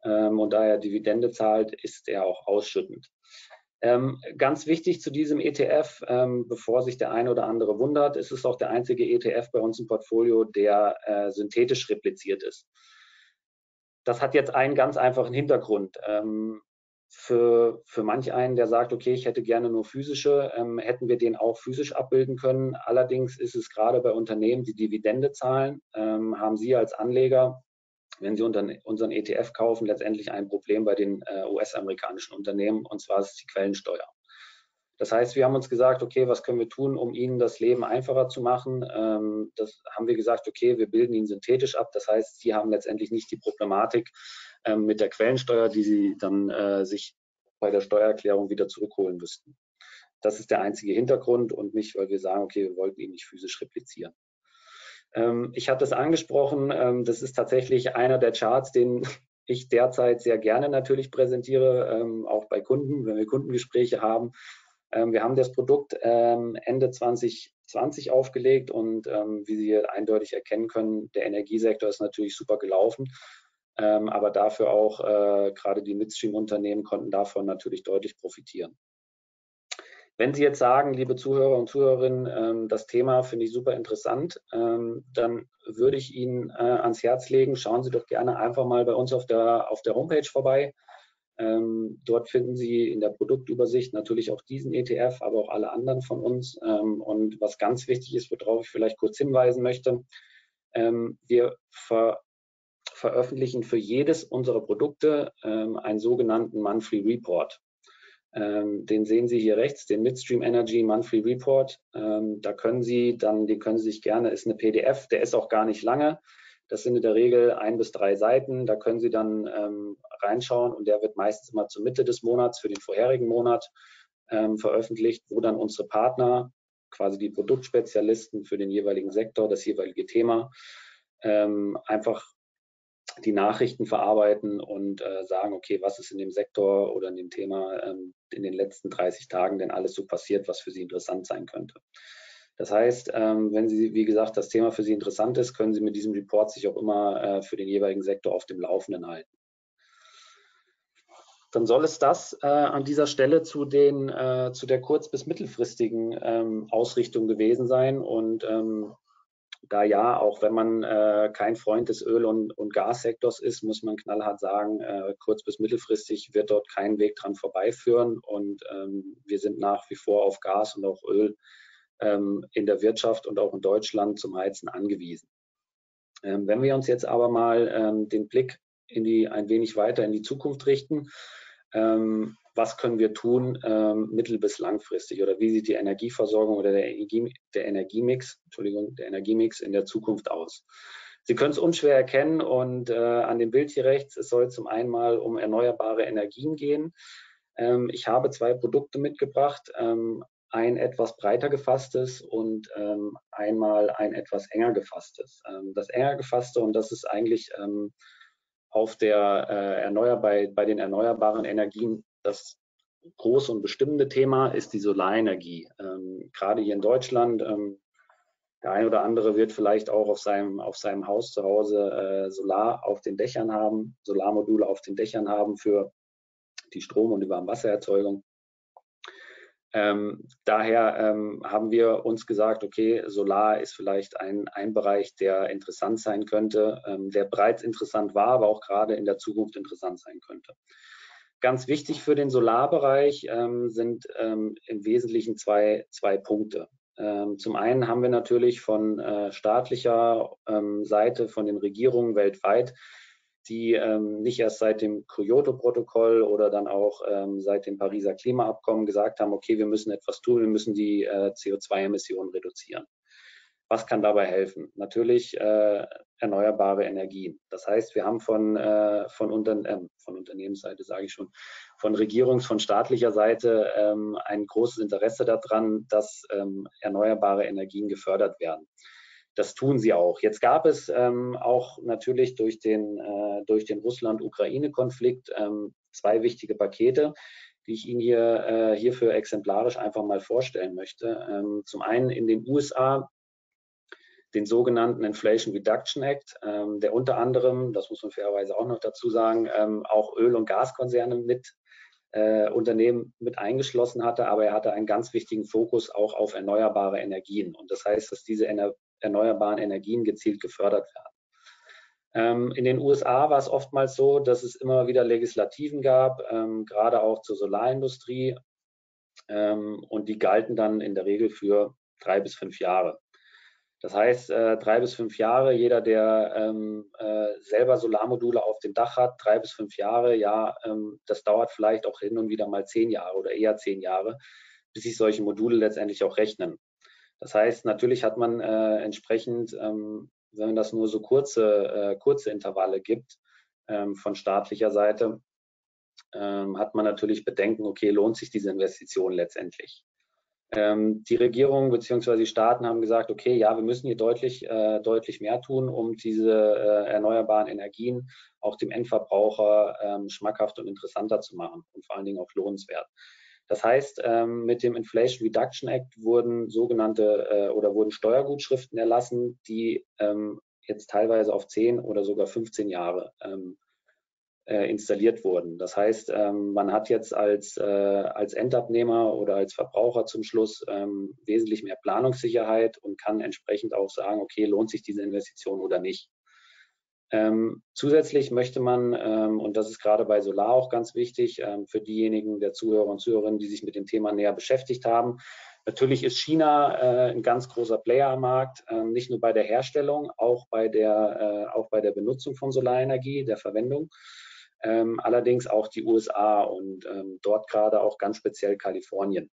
ähm, und da er Dividende zahlt, ist er auch ausschüttend. Ähm, ganz wichtig zu diesem E T F, ähm, bevor sich der eine oder andere wundert, es ist auch der einzige E T F bei uns im Portfolio, der äh, synthetisch repliziert ist. Das hat jetzt einen ganz einfachen Hintergrund. Ähm, für, für manch einen, der sagt, okay, ich hätte gerne nur physische, ähm, hätten wir den auch physisch abbilden können. Allerdings ist es gerade bei Unternehmen, die Dividende zahlen, ähm, haben Sie als Anleger, wenn Sie unseren E T F kaufen, letztendlich ein Problem bei den äh, U S-amerikanischen Unternehmen, und zwar ist es die Quellensteuer. Das heißt, wir haben uns gesagt, okay, was können wir tun, um Ihnen das Leben einfacher zu machen? Ähm, das haben wir gesagt, okay, wir bilden ihn synthetisch ab. Das heißt, Sie haben letztendlich nicht die Problematik ähm, mit der Quellensteuer, die Sie dann äh, sich bei der Steuererklärung wieder zurückholen müssten. Das ist der einzige Hintergrund und nicht, weil wir sagen, okay, wir wollten ihn nicht physisch replizieren. Ähm, ich hatte es angesprochen, ähm, das ist tatsächlich einer der Charts, den ich derzeit sehr gerne natürlich präsentiere, ähm, auch bei Kunden, wenn wir Kundengespräche haben. Wir haben das Produkt Ende zwanzig zwanzig aufgelegt und wie Sie eindeutig erkennen können, der Energiesektor ist natürlich super gelaufen, aber dafür auch gerade die Midstream-Unternehmen konnten davon natürlich deutlich profitieren. Wenn Sie jetzt sagen, liebe Zuhörer und Zuhörerinnen, das Thema finde ich super interessant, dann würde ich Ihnen ans Herz legen, schauen Sie doch gerne einfach mal bei uns auf der, auf der Homepage vorbei. Ähm, dort finden Sie in der Produktübersicht natürlich auch diesen E T F, aber auch alle anderen von uns. Ähm, und was ganz wichtig ist, worauf ich vielleicht kurz hinweisen möchte, ähm, wir ver veröffentlichen für jedes unserer Produkte ähm, einen sogenannten Monthly Report. Ähm, den sehen Sie hier rechts, den Midstream Energy Monthly Report. Ähm, da können Sie dann, den können Sie sich gerne, ist eine P D F, der ist auch gar nicht lange. Das sind in der Regel ein bis drei Seiten. Da können Sie dann ähm, reinschauen und der wird meistens immer zur Mitte des Monats für den vorherigen Monat ähm, veröffentlicht, wo dann unsere Partner, quasi die Produktspezialisten für den jeweiligen Sektor, das jeweilige Thema, ähm, einfach die Nachrichten verarbeiten und äh, sagen, okay, was ist in dem Sektor oder in dem Thema ähm, in den letzten dreißig Tagen denn alles so passiert, was für Sie interessant sein könnte. Das heißt, wenn Sie, wie gesagt, das Thema für Sie interessant ist, können Sie mit diesem Report sich auch immer für den jeweiligen Sektor auf dem Laufenden halten. Dann soll es das an dieser Stelle zu, den, zu der kurz- bis mittelfristigen Ausrichtung gewesen sein. Und da ja, auch wenn man kein Freund des Öl- und Gassektors ist, muss man knallhart sagen, kurz- bis mittelfristig wird dort kein Weg dran vorbeiführen. Und wir sind nach wie vor auf Gas und auch Öl in der Wirtschaft und auch in Deutschland zum Heizen angewiesen. Wenn wir uns jetzt aber mal den Blick in die, ein wenig weiter in die Zukunft richten, was können wir tun mittel- bis langfristig oder wie sieht die Energieversorgung oder der, Energie, der Energiemix, Entschuldigung, der Energiemix in der Zukunft aus? Sie können es unschwer erkennen und an dem Bild hier rechts, es soll zum einen mal um erneuerbare Energien gehen. Ich habe zwei Produkte mitgebracht. Ein etwas breiter gefasstes und ähm, einmal ein etwas enger gefasstes. Ähm, das enger gefasste, und das ist eigentlich ähm, auf der äh, Erneuer bei, bei den erneuerbaren Energien das große und bestimmende Thema, ist die Solarenergie. Ähm, gerade hier in Deutschland, ähm, der ein oder andere wird vielleicht auch auf seinem, auf seinem Haus zu Hause äh, Solar auf den Dächern haben, Solarmodule auf den Dächern haben für die Strom- und die Warmwassererzeugung. Ähm, daher ähm, haben wir uns gesagt, okay, Solar ist vielleicht ein, ein Bereich, der interessant sein könnte, ähm, der bereits interessant war, aber auch gerade in der Zukunft interessant sein könnte. Ganz wichtig für den Solarbereich ähm, sind ähm, im Wesentlichen zwei, zwei Punkte. Ähm, zum einen haben wir natürlich von äh, staatlicher ähm, Seite, von den Regierungen weltweit, die ähm, nicht erst seit dem Kyoto-Protokoll oder dann auch ähm, seit dem Pariser Klimaabkommen gesagt haben, okay, wir müssen etwas tun, wir müssen die äh, C O zwei Emissionen reduzieren. Was kann dabei helfen? Natürlich äh, erneuerbare Energien. Das heißt, wir haben von, äh, von, Unterne äh, von Unternehmensseite, sage ich schon, von Regierungs-, von staatlicher Seite ähm, ein großes Interesse daran, dass ähm, erneuerbare Energien gefördert werden. Das tun sie auch. Jetzt gab es ähm, auch natürlich durch den, äh, durch den Russland-Ukraine-Konflikt ähm, zwei wichtige Pakete, die ich Ihnen hier, äh, hierfür exemplarisch einfach mal vorstellen möchte. Ähm, zum einen in den U S A den sogenannten Inflation Reduction Act, ähm, der unter anderem, das muss man fairerweise auch noch dazu sagen, ähm, auch Öl- und Gaskonzerne mit äh, Unternehmen mit eingeschlossen hatte, aber er hatte einen ganz wichtigen Fokus auch auf erneuerbare Energien. Und das heißt, dass diese Ener erneuerbaren Energien gezielt gefördert werden. Ähm, in den U S A war es oftmals so, dass es immer wieder Legislativen gab, ähm, gerade auch zur Solarindustrie. Ähm, und die galten dann in der Regel für drei bis fünf Jahre. Das heißt, äh, drei bis fünf Jahre, jeder, der ähm, äh, selber Solarmodule auf dem Dach hat, drei bis fünf Jahre, ja, ähm, das dauert vielleicht auch hin und wieder mal zehn Jahre oder eher zehn Jahre, bis sich solche Module letztendlich auch rechnen. Das heißt, natürlich hat man äh, entsprechend, ähm, wenn das nur so kurze, äh, kurze Intervalle gibt ähm, von staatlicher Seite, ähm, hat man natürlich Bedenken, okay, lohnt sich diese Investition letztendlich? Die Regierung bzw. die Staaten haben gesagt, okay, ja, wir müssen hier deutlich, äh, deutlich mehr tun, um diese äh, erneuerbaren Energien auch dem Endverbraucher ähm, schmackhaft und interessanter zu machen und vor allen Dingen auch lohnenswert. Das heißt, ähm, mit dem Inflation Reduction Act wurden sogenannte äh, oder wurden Steuergutschriften erlassen, die ähm, jetzt teilweise auf zehn oder sogar fünfzehn Jahre ähm, installiert wurden. Das heißt, man hat jetzt als, als Endabnehmer oder als Verbraucher zum Schluss wesentlich mehr Planungssicherheit und kann entsprechend auch sagen, okay, lohnt sich diese Investition oder nicht. Zusätzlich möchte man, und das ist gerade bei Solar auch ganz wichtig, für diejenigen der Zuhörer und Zuhörerinnen, die sich mit dem Thema näher beschäftigt haben, natürlich ist China ein ganz großer Player am Markt, nicht nur bei der Herstellung, auch bei der, auch bei der Benutzung von Solarenergie, der Verwendung. Ähm, allerdings auch die U S A und ähm, dort gerade auch ganz speziell Kalifornien.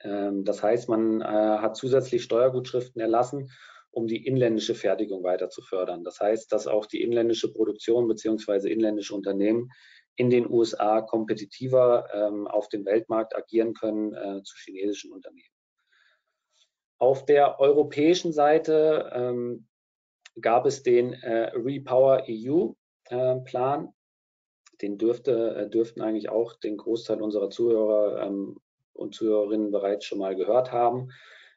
Ähm, das heißt, man äh, hat zusätzlich Steuergutschriften erlassen, um die inländische Fertigung weiter zu fördern. Das heißt, dass auch die inländische Produktion bzw. inländische Unternehmen in den U S A kompetitiver ähm, auf dem Weltmarkt agieren können äh, zu chinesischen Unternehmen. Auf der europäischen Seite ähm, gab es den äh, Repower E U äh, Plan. Den dürfte, dürften eigentlich auch den Großteil unserer Zuhörer ähm, und Zuhörerinnen bereits schon mal gehört haben.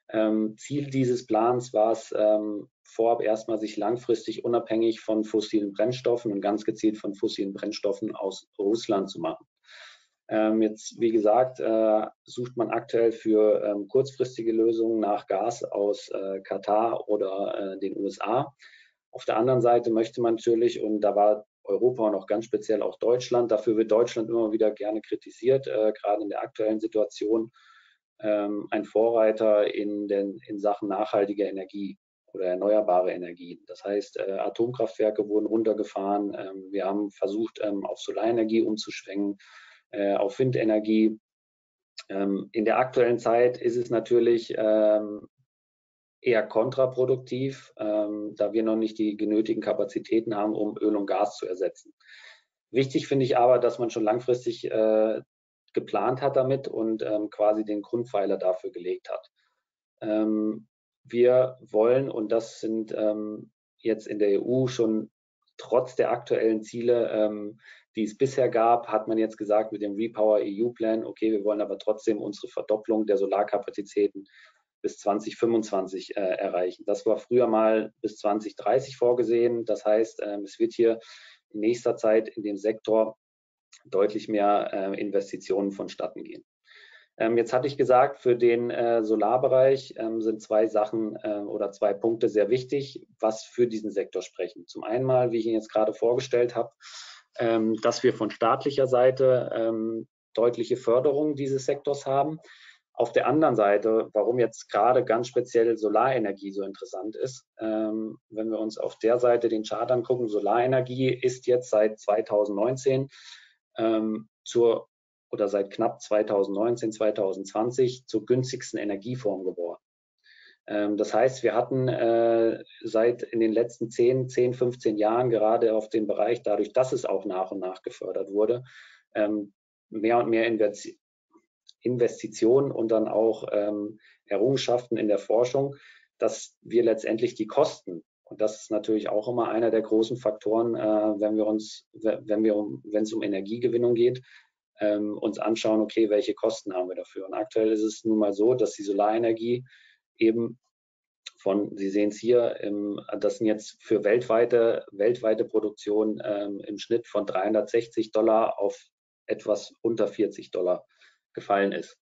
Ähm, Ziel dieses Plans war es, ähm, vorab erstmal sich langfristig unabhängig von fossilen Brennstoffen und ganz gezielt von fossilen Brennstoffen aus Russland zu machen. Ähm, jetzt, wie gesagt, äh, sucht man aktuell für ähm, kurzfristige Lösungen nach Gas aus äh, Katar oder äh, den U S A. Auf der anderen Seite möchte man natürlich, und da war Europa und auch ganz speziell auch Deutschland. Dafür wird Deutschland immer wieder gerne kritisiert, äh, gerade in der aktuellen Situation, ähm, ein Vorreiter in, den, in Sachen nachhaltige Energie oder erneuerbare Energien. Das heißt, äh, Atomkraftwerke wurden runtergefahren. Ähm, wir haben versucht, ähm, auf Solarenergie umzuschwenken, äh, auf Windenergie. Ähm, in der aktuellen Zeit ist es natürlich ähm, eher kontraproduktiv, ähm, da wir noch nicht die genötigen Kapazitäten haben, um Öl und Gas zu ersetzen. Wichtig finde ich aber, dass man schon langfristig äh, geplant hat damit und ähm, quasi den Grundpfeiler dafür gelegt hat. Ähm, wir wollen, und das sind ähm, jetzt in der E U schon trotz der aktuellen Ziele, ähm, die es bisher gab, hat man jetzt gesagt mit dem Repower E U-Plan, okay, wir wollen aber trotzdem unsere Verdopplung der Solarkapazitäten bis zwanzig fünfundzwanzig äh, erreichen. Das war früher mal bis zwanzig dreißig vorgesehen. Das heißt, ähm, es wird hier in nächster Zeit in dem Sektor deutlich mehr äh, Investitionen vonstatten gehen. Ähm, jetzt hatte ich gesagt, für den äh, Solarbereich ähm, sind zwei Sachen äh, oder zwei Punkte sehr wichtig, was für diesen Sektor sprechen. Zum einen mal, wie ich Ihnen jetzt gerade vorgestellt habe, ähm, dass wir von staatlicher Seite ähm, deutliche Förderung dieses Sektors haben. Auf der anderen Seite, warum jetzt gerade ganz speziell Solarenergie so interessant ist, ähm, wenn wir uns auf der Seite den Chart angucken, Solarenergie ist jetzt seit zweitausendneunzehn ähm, zur, oder seit knapp zweitausendneunzehn, zweitausendzwanzig zur günstigsten Energieform geworden. Ähm, das heißt, wir hatten äh, seit in den letzten zehn, fünfzehn Jahren gerade auf dem Bereich, dadurch, dass es auch nach und nach gefördert wurde, ähm, mehr und mehr Investitionen. Investitionen und dann auch ähm, Errungenschaften in der Forschung, dass wir letztendlich die Kosten, und das ist natürlich auch immer einer der großen Faktoren, äh, wenn wir uns, wenn wir um, wenn es um Energiegewinnung geht, ähm, uns anschauen, okay, welche Kosten haben wir dafür? Und aktuell ist es nun mal so, dass die Solarenergie eben von, Sie sehen es hier, im, das sind jetzt für weltweite, weltweite Produktion ähm, im Schnitt von dreihundertsechzig Dollar auf etwas unter vierzig Dollar gefallen ist.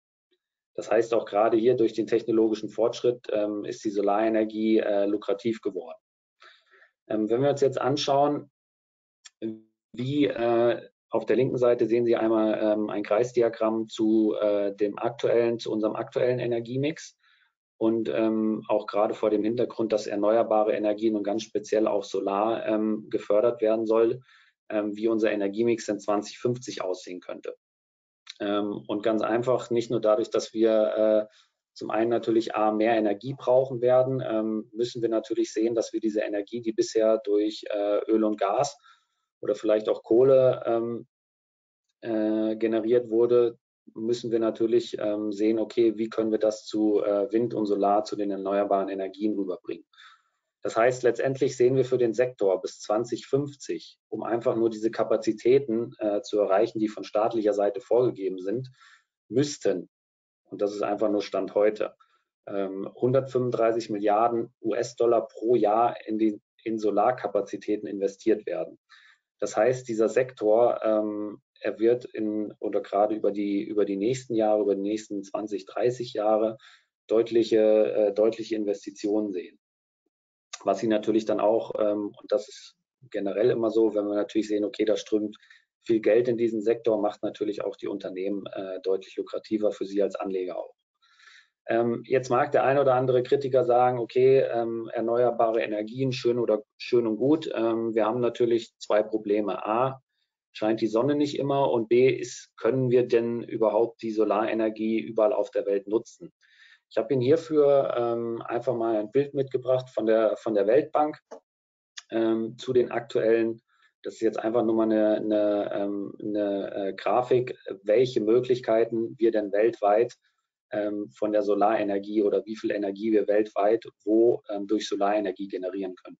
Das heißt, auch gerade hier durch den technologischen Fortschritt ähm, ist die Solarenergie äh, lukrativ geworden. Ähm, wenn wir uns jetzt anschauen, wie äh, auf der linken Seite sehen Sie einmal ähm, ein Kreisdiagramm zu äh, dem aktuellen, zu unserem aktuellen Energiemix und ähm, auch gerade vor dem Hintergrund, dass erneuerbare Energien und ganz speziell auch Solar ähm, gefördert werden soll, ähm, wie unser Energiemix in zwanzig fünfzig aussehen könnte. Ähm, und ganz einfach, nicht nur dadurch, dass wir äh, zum einen natürlich A, mehr Energie brauchen werden, ähm, müssen wir natürlich sehen, dass wir diese Energie, die bisher durch äh, Öl und Gas oder vielleicht auch Kohle ähm, äh, generiert wurde, müssen wir natürlich ähm, sehen, okay, wie können wir das zu äh, Wind und Solar, zu den erneuerbaren Energien rüberbringen. Das heißt, letztendlich sehen wir für den Sektor bis zwanzig fünfzig, um einfach nur diese Kapazitäten äh, zu erreichen, die von staatlicher Seite vorgegeben sind, müssten, und das ist einfach nur Stand heute, ähm, hundertfünfunddreißig Milliarden US-Dollar pro Jahr in, die, in Solarkapazitäten investiert werden. Das heißt, dieser Sektor, ähm, er wird in, oder gerade über die, über die nächsten Jahre, über die nächsten zwanzig, dreißig Jahre deutliche, äh, deutliche Investitionen sehen. Was sie natürlich dann auch, ähm, und das ist generell immer so, wenn wir natürlich sehen, okay, da strömt viel Geld in diesen Sektor, macht natürlich auch die Unternehmen äh, deutlich lukrativer für sie als Anleger auch. Ähm, jetzt mag der ein oder andere Kritiker sagen, okay, ähm, erneuerbare Energien, schön oder schön und gut. Ähm, wir haben natürlich zwei Probleme. A, scheint die Sonne nicht immer, und B, ist, können wir denn überhaupt die Solarenergie überall auf der Welt nutzen? Ich habe Ihnen hierfür ähm, einfach mal ein Bild mitgebracht von der, von der Weltbank ähm, zu den aktuellen, das ist jetzt einfach nur mal eine, eine, ähm, eine äh, Grafik, welche Möglichkeiten wir denn weltweit ähm, von der Solarenergie oder wie viel Energie wir weltweit wo ähm, durch Solarenergie generieren können.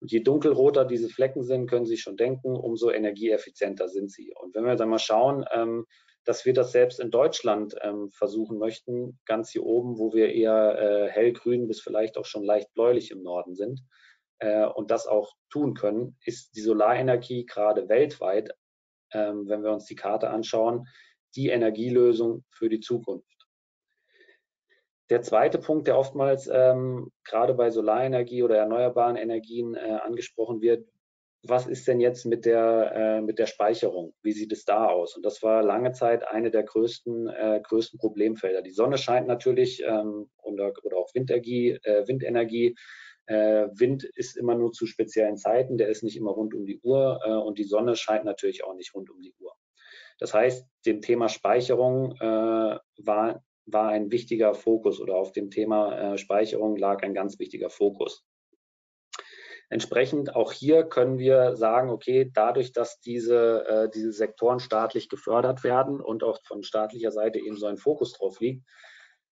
Und je dunkelroter diese Flecken sind, können Sie schon denken, umso energieeffizienter sind sie. Und wenn wir dann mal schauen, ähm, dass wir das selbst in Deutschland ähm, versuchen möchten, ganz hier oben, wo wir eher äh, hellgrün bis vielleicht auch schon leicht bläulich im Norden sind äh, und das auch tun können, ist die Solarenergie gerade weltweit, ähm, wenn wir uns die Karte anschauen, die Energielösung für die Zukunft. Der zweite Punkt, der oftmals ähm, gerade bei Solarenergie oder erneuerbaren Energien äh, angesprochen wird: Was ist denn jetzt mit der, äh, mit der Speicherung? Wie sieht es da aus? Und das war lange Zeit eine der größten, äh, größten Problemfelder. Die Sonne scheint natürlich ähm, oder, oder auch Windenergie. Äh, Windenergie. Äh, Wind ist immer nur zu speziellen Zeiten, der ist nicht immer rund um die Uhr äh, und die Sonne scheint natürlich auch nicht rund um die Uhr. Das heißt, dem Thema Speicherung äh, war, war ein wichtiger Fokus oder auf dem Thema äh, Speicherung lag ein ganz wichtiger Fokus. Entsprechend auch hier können wir sagen, okay, dadurch, dass diese, äh, diese Sektoren staatlich gefördert werden und auch von staatlicher Seite eben so ein Fokus drauf liegt,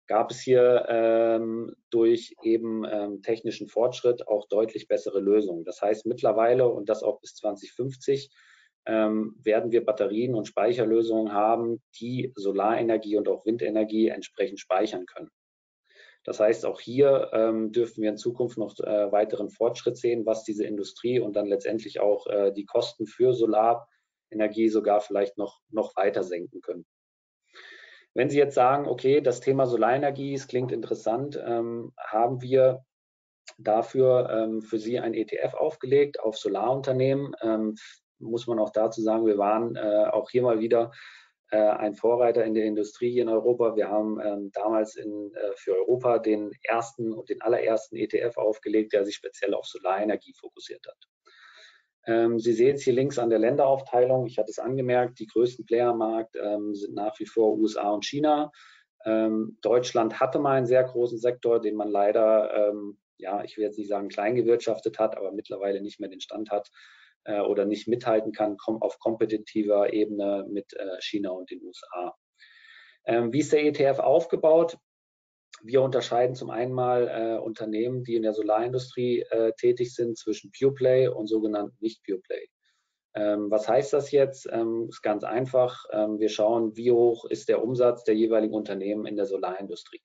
gab es hier ähm, durch eben ähm, technischen Fortschritt auch deutlich bessere Lösungen. Das heißt, mittlerweile und das auch bis zwanzig fünfzig ähm, werden wir Batterien und Speicherlösungen haben, die Solarenergie und auch Windenergie entsprechend speichern können. Das heißt, auch hier ähm, dürfen wir in Zukunft noch äh, weiteren Fortschritt sehen, was diese Industrie und dann letztendlich auch äh, die Kosten für Solarenergie sogar vielleicht noch, noch weiter senken können. Wenn Sie jetzt sagen, okay, das Thema Solarenergie, es klingt interessant, ähm, haben wir dafür ähm, für Sie ein E T F aufgelegt auf Solarunternehmen. Ähm, muss man auch dazu sagen, wir waren äh, auch hier mal wieder ein Vorreiter in der Industrie hier in Europa. Wir haben ähm, damals in, äh, für Europa den ersten und den allerersten E T F aufgelegt, der sich speziell auf Solarenergie fokussiert hat. Ähm, Sie sehen es hier links an der Länderaufteilung. Ich hatte es angemerkt, die größten Player am Markt ähm, sind nach wie vor U S A und China. Ähm, Deutschland hatte mal einen sehr großen Sektor, den man leider, ähm, ja, ich will jetzt nicht sagen klein gewirtschaftet hat, aber mittlerweile nicht mehr den Stand hat oder nicht mithalten kann auf kompetitiver Ebene mit China und den U S A. Wie ist der E T F aufgebaut? Wir unterscheiden zum einen mal Unternehmen, die in der Solarindustrie tätig sind, zwischen Pure Play und sogenannten Nicht-Pure Play. Was heißt das jetzt? Ist ganz einfach. Wir schauen, wie hoch ist der Umsatz der jeweiligen Unternehmen in der Solarindustrie.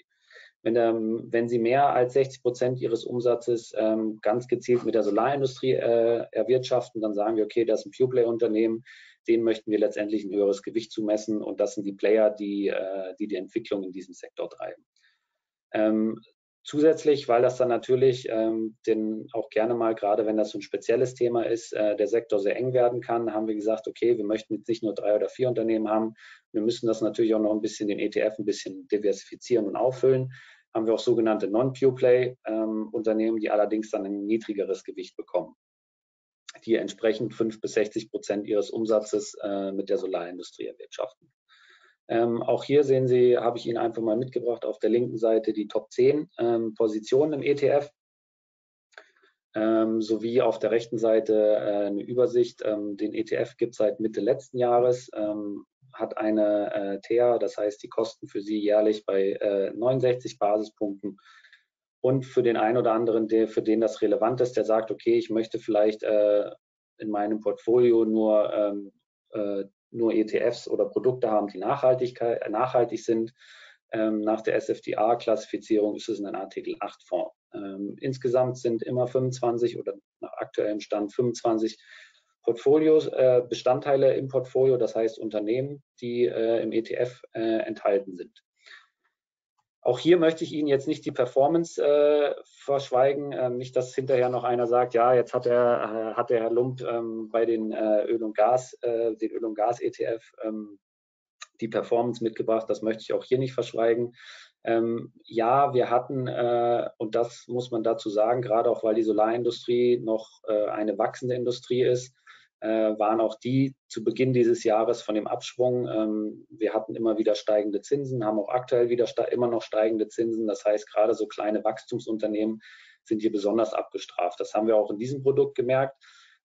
Wenn, ähm, wenn Sie mehr als sechzig Prozent Ihres Umsatzes ähm, ganz gezielt mit der Solarindustrie äh, erwirtschaften, dann sagen wir, okay, das ist ein Pure-Play-Unternehmen, denen möchten wir letztendlich ein höheres Gewicht zumessen, und das sind die Player, die äh, die, die Entwicklung in diesem Sektor treiben. Ähm, Zusätzlich, weil das dann natürlich ähm, den auch gerne mal, gerade wenn das so ein spezielles Thema ist, äh, der Sektor sehr eng werden kann, haben wir gesagt, okay, wir möchten jetzt nicht nur drei oder vier Unternehmen haben, wir müssen das natürlich auch noch ein bisschen, den E T F ein bisschen diversifizieren und auffüllen. Haben wir auch sogenannte Non-Pure-Play-Unternehmen, ähm, die allerdings dann ein niedrigeres Gewicht bekommen, die entsprechend fünf bis sechzig Prozent ihres Umsatzes äh, mit der Solarindustrie erwirtschaften. Ähm, auch hier sehen Sie, habe ich Ihnen einfach mal mitgebracht, auf der linken Seite die Top zehn ähm, Positionen im E T F, ähm, sowie auf der rechten Seite äh, eine Übersicht. Ähm, den E T F gibt es seit Mitte letzten Jahres, ähm, hat eine äh, T E A, das heißt die Kosten für Sie jährlich bei äh, neunundsechzig Basispunkten. Und für den einen oder anderen, der, für den das relevant ist, der sagt, okay, ich möchte vielleicht äh, in meinem Portfolio nur ähm, äh, nur E T Fs oder Produkte haben, die Nachhaltigkeit, nachhaltig sind. Ähm, nach der S F D A-Klassifizierung ist es ein Artikel acht Fonds. Ähm, insgesamt sind immer fünfundzwanzig oder nach aktuellem Stand fünfundzwanzig Portfolios, äh, Bestandteile im Portfolio, das heißt Unternehmen, die äh, im E T F äh, enthalten sind. Auch hier möchte ich Ihnen jetzt nicht die Performance äh, verschweigen, äh, nicht, dass hinterher noch einer sagt, ja, jetzt hat der, äh, hat der Herr Lumb ähm, bei den äh, Öl- und Gas, äh, den Öl- und Gas-E T F ähm, die Performance mitgebracht. Das möchte ich auch hier nicht verschweigen. Ähm, ja, wir hatten, äh, und das muss man dazu sagen, gerade auch weil die Solarindustrie noch äh, eine wachsende Industrie ist, Äh, waren auch die zu Beginn dieses Jahres von dem Abschwung. Ähm, wir hatten immer wieder steigende Zinsen, haben auch aktuell wieder immer noch steigende Zinsen. Das heißt, gerade so kleine Wachstumsunternehmen sind hier besonders abgestraft. Das haben wir auch in diesem Produkt gemerkt.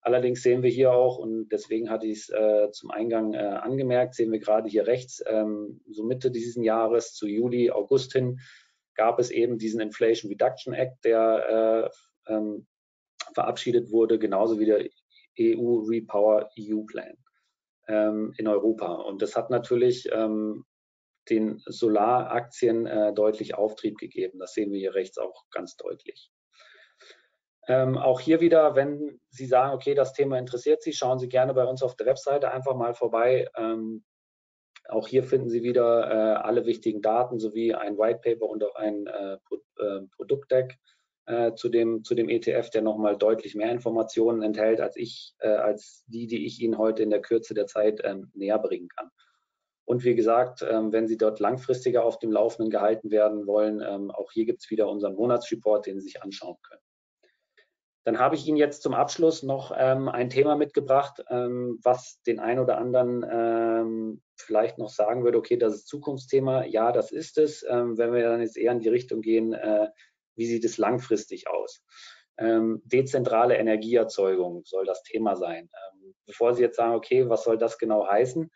Allerdings sehen wir hier auch, und deswegen hatte ich es äh, zum Eingang äh, angemerkt, sehen wir gerade hier rechts, ähm, so Mitte dieses Jahres, zu Juli, August hin, gab es eben diesen Inflation Reduction Act, der äh, ähm, verabschiedet wurde, genauso wie der E U Repower E U Plan ähm, in Europa. Und das hat natürlich ähm, den Solaraktien äh, deutlich Auftrieb gegeben. Das sehen wir hier rechts auch ganz deutlich. Ähm, auch hier wieder, wenn Sie sagen, okay, das Thema interessiert Sie, schauen Sie gerne bei uns auf der Webseite einfach mal vorbei. Ähm, auch hier finden Sie wieder äh, alle wichtigen Daten sowie ein White Paper und auch ein äh, Pro äh, Produktdeck. Äh, zu dem, zu dem E T F, der nochmal deutlich mehr Informationen enthält, als ich, äh, als die, die ich Ihnen heute in der Kürze der Zeit ähm, näher bringen kann. Und wie gesagt, ähm, wenn Sie dort langfristiger auf dem Laufenden gehalten werden wollen, ähm, auch hier gibt es wieder unseren Monatsreport, den Sie sich anschauen können. Dann habe ich Ihnen jetzt zum Abschluss noch ähm, ein Thema mitgebracht, ähm, was den einen oder anderen ähm, vielleicht noch sagen würde, okay, das ist Zukunftsthema. Ja, das ist es. Ähm, wenn wir dann jetzt eher in die Richtung gehen, äh, wie sieht es langfristig aus? Ähm, dezentrale Energieerzeugung soll das Thema sein. Ähm, bevor Sie jetzt sagen, okay, was soll das genau heißen?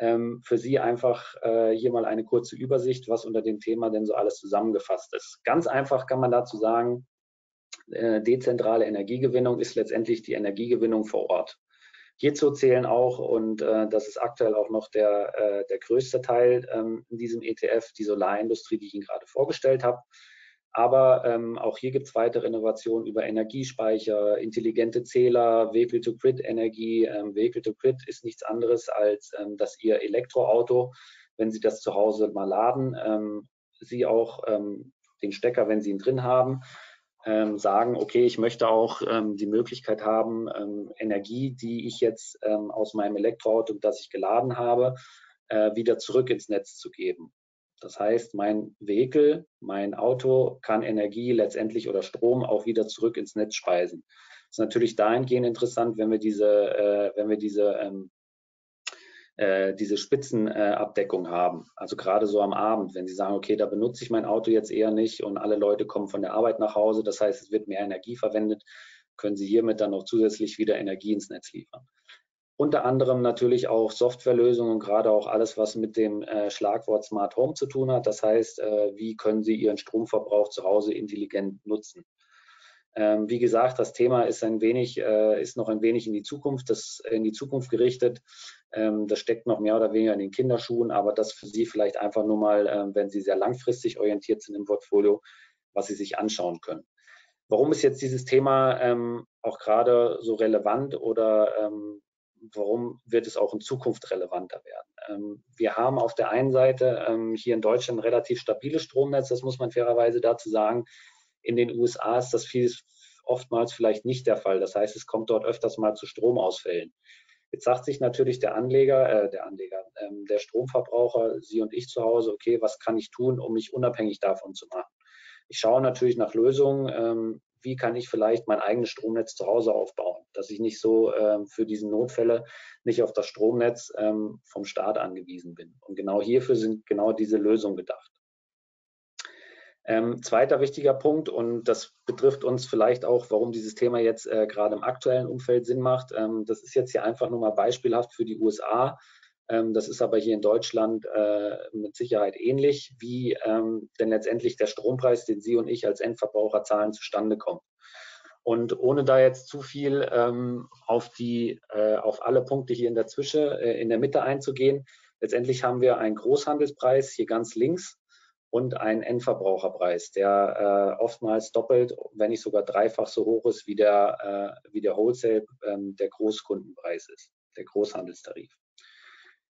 Ähm, für Sie einfach äh, hier mal eine kurze Übersicht, was unter dem Thema denn so alles zusammengefasst ist. Ganz einfach kann man dazu sagen, äh, dezentrale Energiegewinnung ist letztendlich die Energiegewinnung vor Ort. Hierzu zählen auch, und äh, das ist aktuell auch noch der, äh, der größte Teil ähm, in diesem E T F, die Solarindustrie, die ich Ihnen gerade vorgestellt habe. Aber ähm, auch hier gibt es weitere Innovationen über Energiespeicher, intelligente Zähler, Vehicle-to-Grid-Energie. Ähm, Vehicle-to-Grid ist nichts anderes, als ähm, dass Ihr Elektroauto, wenn Sie das zu Hause mal laden, ähm, Sie auch ähm, den Stecker, wenn Sie ihn drin haben, ähm, sagen, okay, ich möchte auch ähm, die Möglichkeit haben, ähm, Energie, die ich jetzt ähm, aus meinem Elektroauto, das ich geladen habe, äh, wieder zurück ins Netz zu geben. Das heißt, mein Vehikel, mein Auto kann Energie letztendlich oder Strom auch wieder zurück ins Netz speisen. Das ist natürlich dahingehend interessant, wenn wir diese, äh, wenn wir diese, ähm, äh, diese Spitzenabdeckung äh, haben. Also gerade so am Abend, wenn Sie sagen, okay, da benutze ich mein Auto jetzt eher nicht und alle Leute kommen von der Arbeit nach Hause, das heißt, es wird mehr Energie verwendet, können Sie hiermit dann noch zusätzlich wieder Energie ins Netz liefern. Unter anderem natürlich auch Softwarelösungen und gerade auch alles, was mit dem äh, Schlagwort Smart Home zu tun hat. Das heißt, äh, wie können Sie Ihren Stromverbrauch zu Hause intelligent nutzen? Ähm, wie gesagt, das Thema ist ein wenig, äh, ist noch ein wenig in die Zukunft, das, in die Zukunft gerichtet. Ähm, das steckt noch mehr oder weniger in den Kinderschuhen, aber das für Sie vielleicht einfach nur mal, äh, wenn Sie sehr langfristig orientiert sind im Portfolio, was Sie sich anschauen können. Warum ist jetzt dieses Thema ähm, auch gerade so relevant oder ähm, warum wird es auch in Zukunft relevanter werden? Wir haben auf der einen Seite hier in Deutschland ein relativ stabiles Stromnetz, das muss man fairerweise dazu sagen. In den U S A ist das vieles oftmals vielleicht nicht der Fall. Das heißt, es kommt dort öfters mal zu Stromausfällen. Jetzt sagt sich natürlich der Anleger, äh, der Anleger, ähm, der Stromverbraucher, Sie und ich zu Hause, okay, was kann ich tun, um mich unabhängig davon zu machen? Ich schaue natürlich nach Lösungen, ähm, wie kann ich vielleicht mein eigenes Stromnetz zu Hause aufbauen, dass ich nicht so ähm, für diese Notfälle nicht auf das Stromnetz ähm, vom Staat angewiesen bin. Und genau hierfür sind genau diese Lösungen gedacht. Ähm, zweiter wichtiger Punkt, und das betrifft uns vielleicht auch, warum dieses Thema jetzt äh, gerade im aktuellen Umfeld Sinn macht. Ähm, das ist jetzt hier einfach nur mal beispielhaft für die U S A. Ähm, das ist aber hier in Deutschland äh, mit Sicherheit ähnlich, wie ähm, denn letztendlich der Strompreis, den Sie und ich als Endverbraucher zahlen, zustande kommt. Und ohne da jetzt zu viel ähm, auf, die, äh, auf alle Punkte hier in der Zwischen, äh, in der Mitte einzugehen, letztendlich haben wir einen Großhandelspreis hier ganz links und einen Endverbraucherpreis, der äh, oftmals doppelt, wenn nicht sogar dreifach so hoch ist, wie der, äh, wie der Wholesale, ähm, der Großkundenpreis ist, der Großhandelstarif.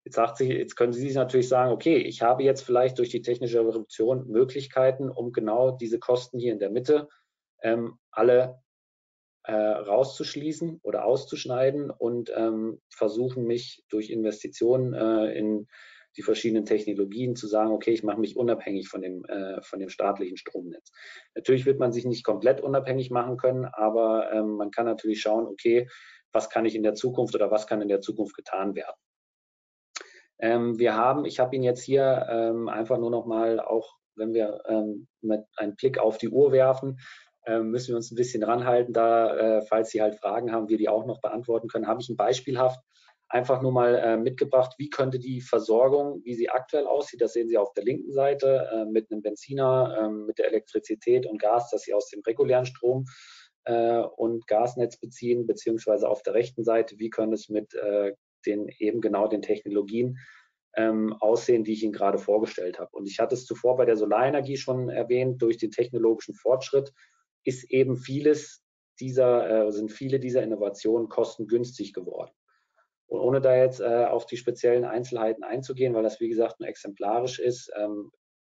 Jetzt sagt sich, jetzt können Sie sich natürlich sagen, okay, ich habe jetzt vielleicht durch die technische Reduktion Möglichkeiten, um genau diese Kosten hier in der Mitte ähm, alle äh, rauszuschließen oder auszuschneiden und ähm, versuchen, mich durch Investitionen äh, in die verschiedenen Technologien zu sagen, okay, ich mache mich unabhängig von dem, äh, von dem staatlichen Stromnetz. Natürlich wird man sich nicht komplett unabhängig machen können, aber ähm, man kann natürlich schauen, okay, was kann ich in der Zukunft oder was kann in der Zukunft getan werden. Ähm, wir haben, ich habe Ihnen jetzt hier ähm, einfach nur nochmal, auch wenn wir ähm, mit einen Blick auf die Uhr werfen, ähm, müssen wir uns ein bisschen ranhalten, da, äh, falls Sie halt Fragen haben, wir die auch noch beantworten können, habe ich ein beispielhaft einfach nur mal äh, mitgebracht, wie könnte die Versorgung, wie sie aktuell aussieht, das sehen Sie auf der linken Seite äh, mit einem Benziner, äh, mit der Elektrizität und Gas, das Sie aus dem regulären Strom äh, und Gasnetz beziehen, beziehungsweise auf der rechten Seite, wie könnte es mit äh, den eben genau den Technologien ähm, aussehen, die ich Ihnen gerade vorgestellt habe. Und ich hatte es zuvor bei der Solarenergie schon erwähnt, durch den technologischen Fortschritt ist eben vieles dieser, äh, sind viele dieser Innovationen kostengünstig geworden. Und ohne da jetzt äh, auf die speziellen Einzelheiten einzugehen, weil das wie gesagt nur exemplarisch ist, ähm,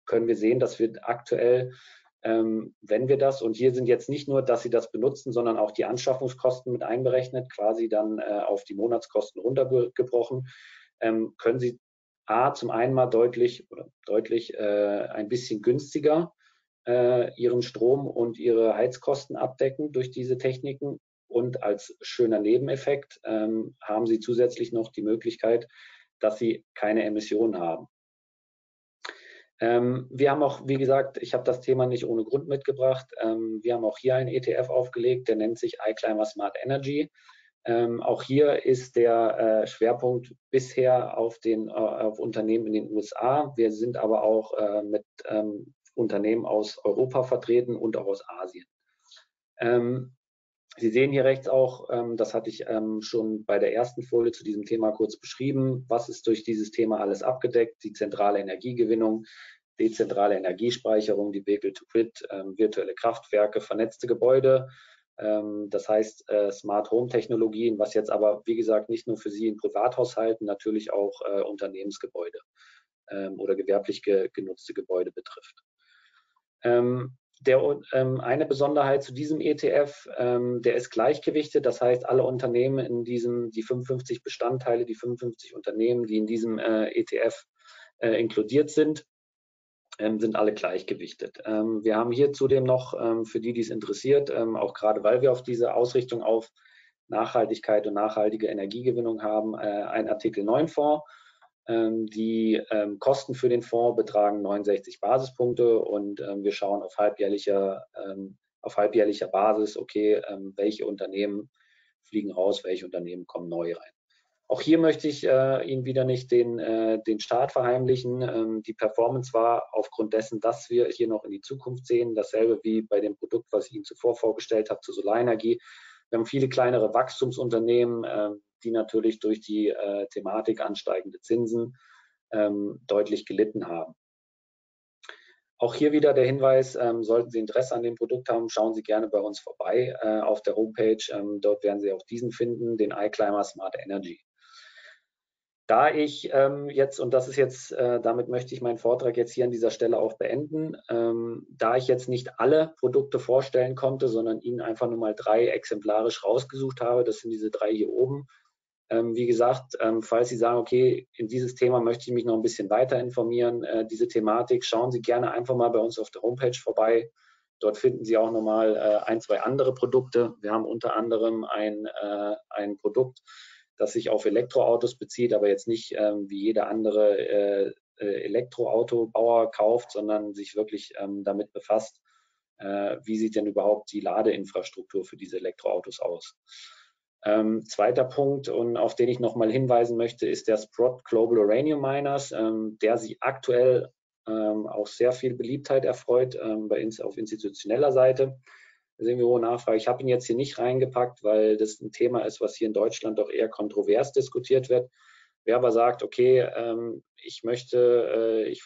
können wir sehen, dass wir aktuell, ähm, wenn wir das, und hier sind jetzt nicht nur, dass Sie das benutzen, sondern auch die Anschaffungskosten mit einberechnet, quasi dann äh, auf die Monatskosten runtergebrochen, ähm, können Sie A, zum einen mal deutlich, oder deutlich äh, ein bisschen günstiger äh, Ihren Strom und Ihre Heizkosten abdecken durch diese Techniken. Und als schöner Nebeneffekt ähm, haben Sie zusätzlich noch die Möglichkeit, dass Sie keine Emissionen haben. Ähm, wir haben auch, wie gesagt, ich habe das Thema nicht ohne Grund mitgebracht. Ähm, wir haben auch hier einen E T F aufgelegt, der nennt sich iClimber Smart Energy. Ähm, auch hier ist der äh, Schwerpunkt bisher auf, den, äh, auf Unternehmen in den U S A. Wir sind aber auch äh, mit ähm, Unternehmen aus Europa vertreten und auch aus Asien. Ähm, Sie sehen hier rechts auch, ähm, das hatte ich ähm, schon bei der ersten Folie zu diesem Thema kurz beschrieben, was ist durch dieses Thema alles abgedeckt, die zentrale Energiegewinnung, dezentrale Energiespeicherung, die Vehicle-to-Grid, ähm, virtuelle Kraftwerke, vernetzte Gebäude, ähm, das heißt äh, Smart-Home-Technologien, was jetzt aber, wie gesagt, nicht nur für Sie in Privathaushalten, natürlich auch äh, Unternehmensgebäude ähm, oder gewerblich ge- genutzte Gebäude betrifft. Ähm, Der, ähm, eine Besonderheit zu diesem E T F, ähm, der ist gleichgewichtet, das heißt, alle Unternehmen in diesem, die fünfundfünfzig Bestandteile, die fünfundfünfzig Unternehmen, die in diesem äh, E T F äh, inkludiert sind, ähm, sind alle gleichgewichtet. Ähm, wir haben hier zudem noch, ähm, für die, die es interessiert, ähm, auch gerade weil wir auf diese Ausrichtung auf Nachhaltigkeit und nachhaltige Energiegewinnung haben, äh, einen Artikel neun Fonds. Die ähm, Kosten für den Fonds betragen neunundsechzig Basispunkte und ähm, wir schauen auf halbjährlicher, ähm, auf halbjährlicher Basis, okay, ähm, welche Unternehmen fliegen raus, welche Unternehmen kommen neu rein. Auch hier möchte ich äh, Ihnen wieder nicht den, äh, den Start verheimlichen. Ähm, die Performance war aufgrund dessen, dass wir hier noch in die Zukunft sehen, dasselbe wie bei dem Produkt, was ich Ihnen zuvor vorgestellt habe, zur Solarenergie. Wir haben viele kleinere Wachstumsunternehmen, äh, die natürlich durch die äh, Thematik ansteigende Zinsen ähm, deutlich gelitten haben. Auch hier wieder der Hinweis, ähm, sollten Sie Interesse an dem Produkt haben, schauen Sie gerne bei uns vorbei äh, auf der Homepage. Ähm, dort werden Sie auch diesen finden, den iClimber Smart Energy. Da ich ähm, jetzt, und das ist jetzt, äh, damit möchte ich meinen Vortrag jetzt hier an dieser Stelle auch beenden, ähm, da ich jetzt nicht alle Produkte vorstellen konnte, sondern Ihnen einfach nur mal drei exemplarisch rausgesucht habe, das sind diese drei hier oben. Ähm, wie gesagt, ähm, falls Sie sagen, okay, in dieses Thema möchte ich mich noch ein bisschen weiter informieren, äh, diese Thematik, schauen Sie gerne einfach mal bei uns auf der Homepage vorbei. Dort finden Sie auch nochmal äh, ein, zwei andere Produkte. Wir haben unter anderem ein, äh, ein Produkt, das sich auf Elektroautos bezieht, aber jetzt nicht ähm, wie jeder andere äh, Elektroautobauer kauft, sondern sich wirklich ähm, damit befasst, äh, wie sieht denn überhaupt die Ladeinfrastruktur für diese Elektroautos aus. Ähm, zweiter Punkt, und auf den ich nochmal hinweisen möchte, ist der Sprott Global Uranium Miners, ähm, der sich aktuell ähm, auch sehr viel Beliebtheit erfreut ähm, bei ins, auf institutioneller Seite. Da sehen wir hohe Nachfrage. Ich habe ihn jetzt hier nicht reingepackt, weil das ein Thema ist, was hier in Deutschland doch eher kontrovers diskutiert wird. Wer aber sagt, okay, ähm, ich möchte, äh, ich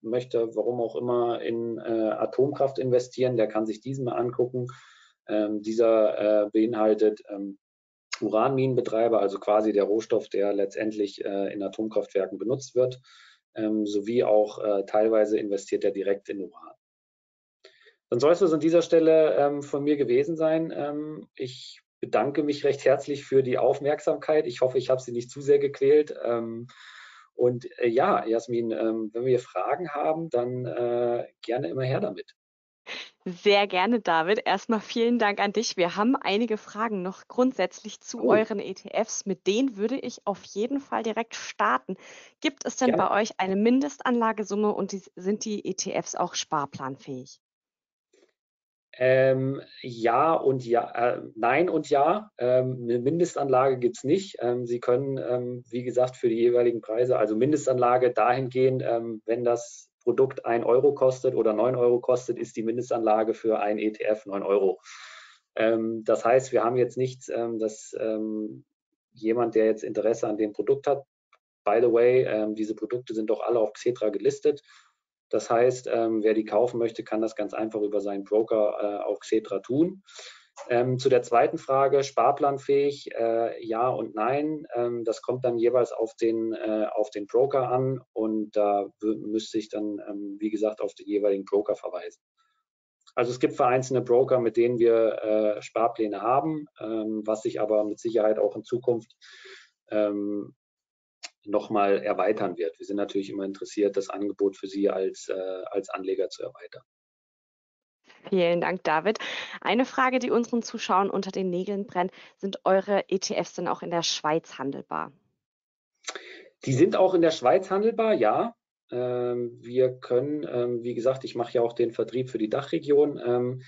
möchte, warum auch immer, in äh, Atomkraft investieren, der kann sich diesen mal angucken. Ähm, dieser äh, beinhaltet ähm, Uranminenbetreiber, also quasi der Rohstoff, der letztendlich äh, in Atomkraftwerken benutzt wird, ähm, sowie auch äh, teilweise investiert er direkt in Uran. Dann soll es das an dieser Stelle ähm, von mir gewesen sein. Ähm, ich bedanke mich recht herzlich für die Aufmerksamkeit. Ich hoffe, ich habe Sie nicht zu sehr gequält. Ähm, und äh, ja, Jasmin, ähm, wenn wir Fragen haben, dann äh, gerne immer her damit. Sehr gerne, David. Erstmal vielen Dank an dich. Wir haben einige Fragen noch grundsätzlich zu oh. euren E T Fs. Mit denen würde ich auf jeden Fall direkt starten. Gibt es denn ja. bei euch eine Mindestanlagesumme und die, sind die E T Fs auch sparplanfähig? Ähm, ja und ja, äh, nein und ja. Ähm, eine Mindestanlage gibt es nicht. Ähm, Sie können, ähm, wie gesagt, für die jeweiligen Preise, also Mindestanlage dahingehend, ähm, wenn das Produkt ein Euro kostet oder neun Euro kostet, ist die Mindestanlage für ein E T F neun Euro. Ähm, das heißt, wir haben jetzt nichts, ähm, dass ähm, jemand, der jetzt Interesse an dem Produkt hat, by the way, ähm, diese Produkte sind doch alle auf Xetra gelistet. Das heißt, ähm, wer die kaufen möchte, kann das ganz einfach über seinen Broker äh, auf Xetra tun. Ähm, zu der zweiten Frage, sparplanfähig, äh, ja und nein. Ähm, das kommt dann jeweils auf den, äh, auf den Broker an und da müsste ich dann, ähm, wie gesagt, auf den jeweiligen Broker verweisen. Also es gibt vereinzelte Broker, mit denen wir äh, Sparpläne haben, ähm, was sich aber mit Sicherheit auch in Zukunft ähm, nochmal erweitern wird. Wir sind natürlich immer interessiert, das Angebot für Sie als, äh, als Anleger zu erweitern. Vielen Dank, David. Eine Frage, die unseren Zuschauern unter den Nägeln brennt, sind eure E T Fs denn auch in der Schweiz handelbar? Die sind auch in der Schweiz handelbar, ja. Ähm, wir können, ähm, wie gesagt, ich mache ja auch den Vertrieb für die D A C H-Region. Ähm,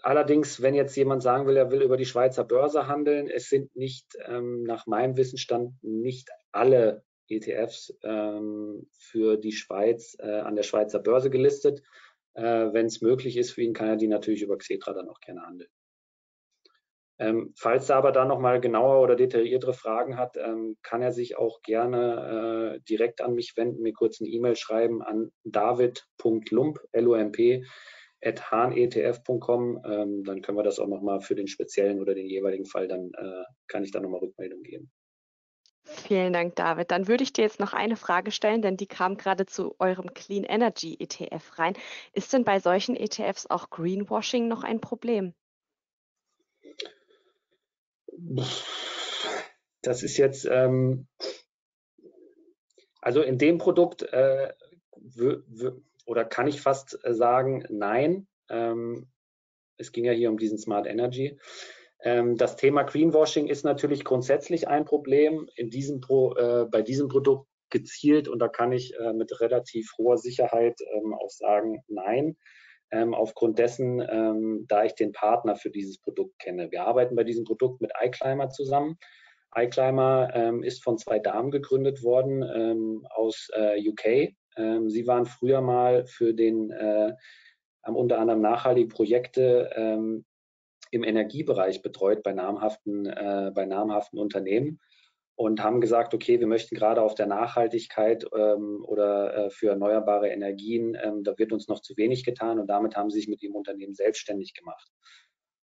Allerdings, wenn jetzt jemand sagen will, er will über die Schweizer Börse handeln, es sind nicht, ähm, nach meinem Wissensstand, nicht alle E T Fs ähm, für die Schweiz äh, an der Schweizer Börse gelistet. Äh, wenn es möglich ist für ihn, kann er die natürlich über Xetra dann auch gerne handeln. Ähm, falls er aber da nochmal genauer oder detailliertere Fragen hat, ähm, kann er sich auch gerne äh, direkt an mich wenden, mir kurz eine E-Mail schreiben an david punkt lump, L U M P, at H A N E T F punkt com, ähm, dann können wir das auch nochmal für den speziellen oder den jeweiligen Fall, dann äh, kann ich da nochmal Rückmeldung geben. Vielen Dank, David. Dann würde ich dir jetzt noch eine Frage stellen, denn die kam gerade zu eurem Clean Energy E T F rein. Ist denn bei solchen E T Fs auch Greenwashing noch ein Problem? Das ist jetzt, ähm, also in dem Produkt, äh, oder kann ich fast sagen, nein, ähm, es ging ja hier um diesen Smart Energy. Ähm, das Thema Greenwashing ist natürlich grundsätzlich ein Problem in diesem Pro, äh, bei diesem Produkt gezielt und da kann ich äh, mit relativ hoher Sicherheit ähm, auch sagen, nein, ähm, aufgrund dessen, ähm, da ich den Partner für dieses Produkt kenne. Wir arbeiten bei diesem Produkt mit iClimber zusammen. iClimber ähm, ist von zwei Damen gegründet worden ähm, aus äh, U K. Sie waren früher mal für den, äh, haben unter anderem nachhaltige Projekte ähm, im Energiebereich betreut bei namhaften, äh, bei namhaften Unternehmen und haben gesagt, okay, wir möchten gerade auf der Nachhaltigkeit ähm, oder äh, für erneuerbare Energien, ähm, da wird uns noch zu wenig getan, und damit haben sie sich mit dem Unternehmen selbstständig gemacht.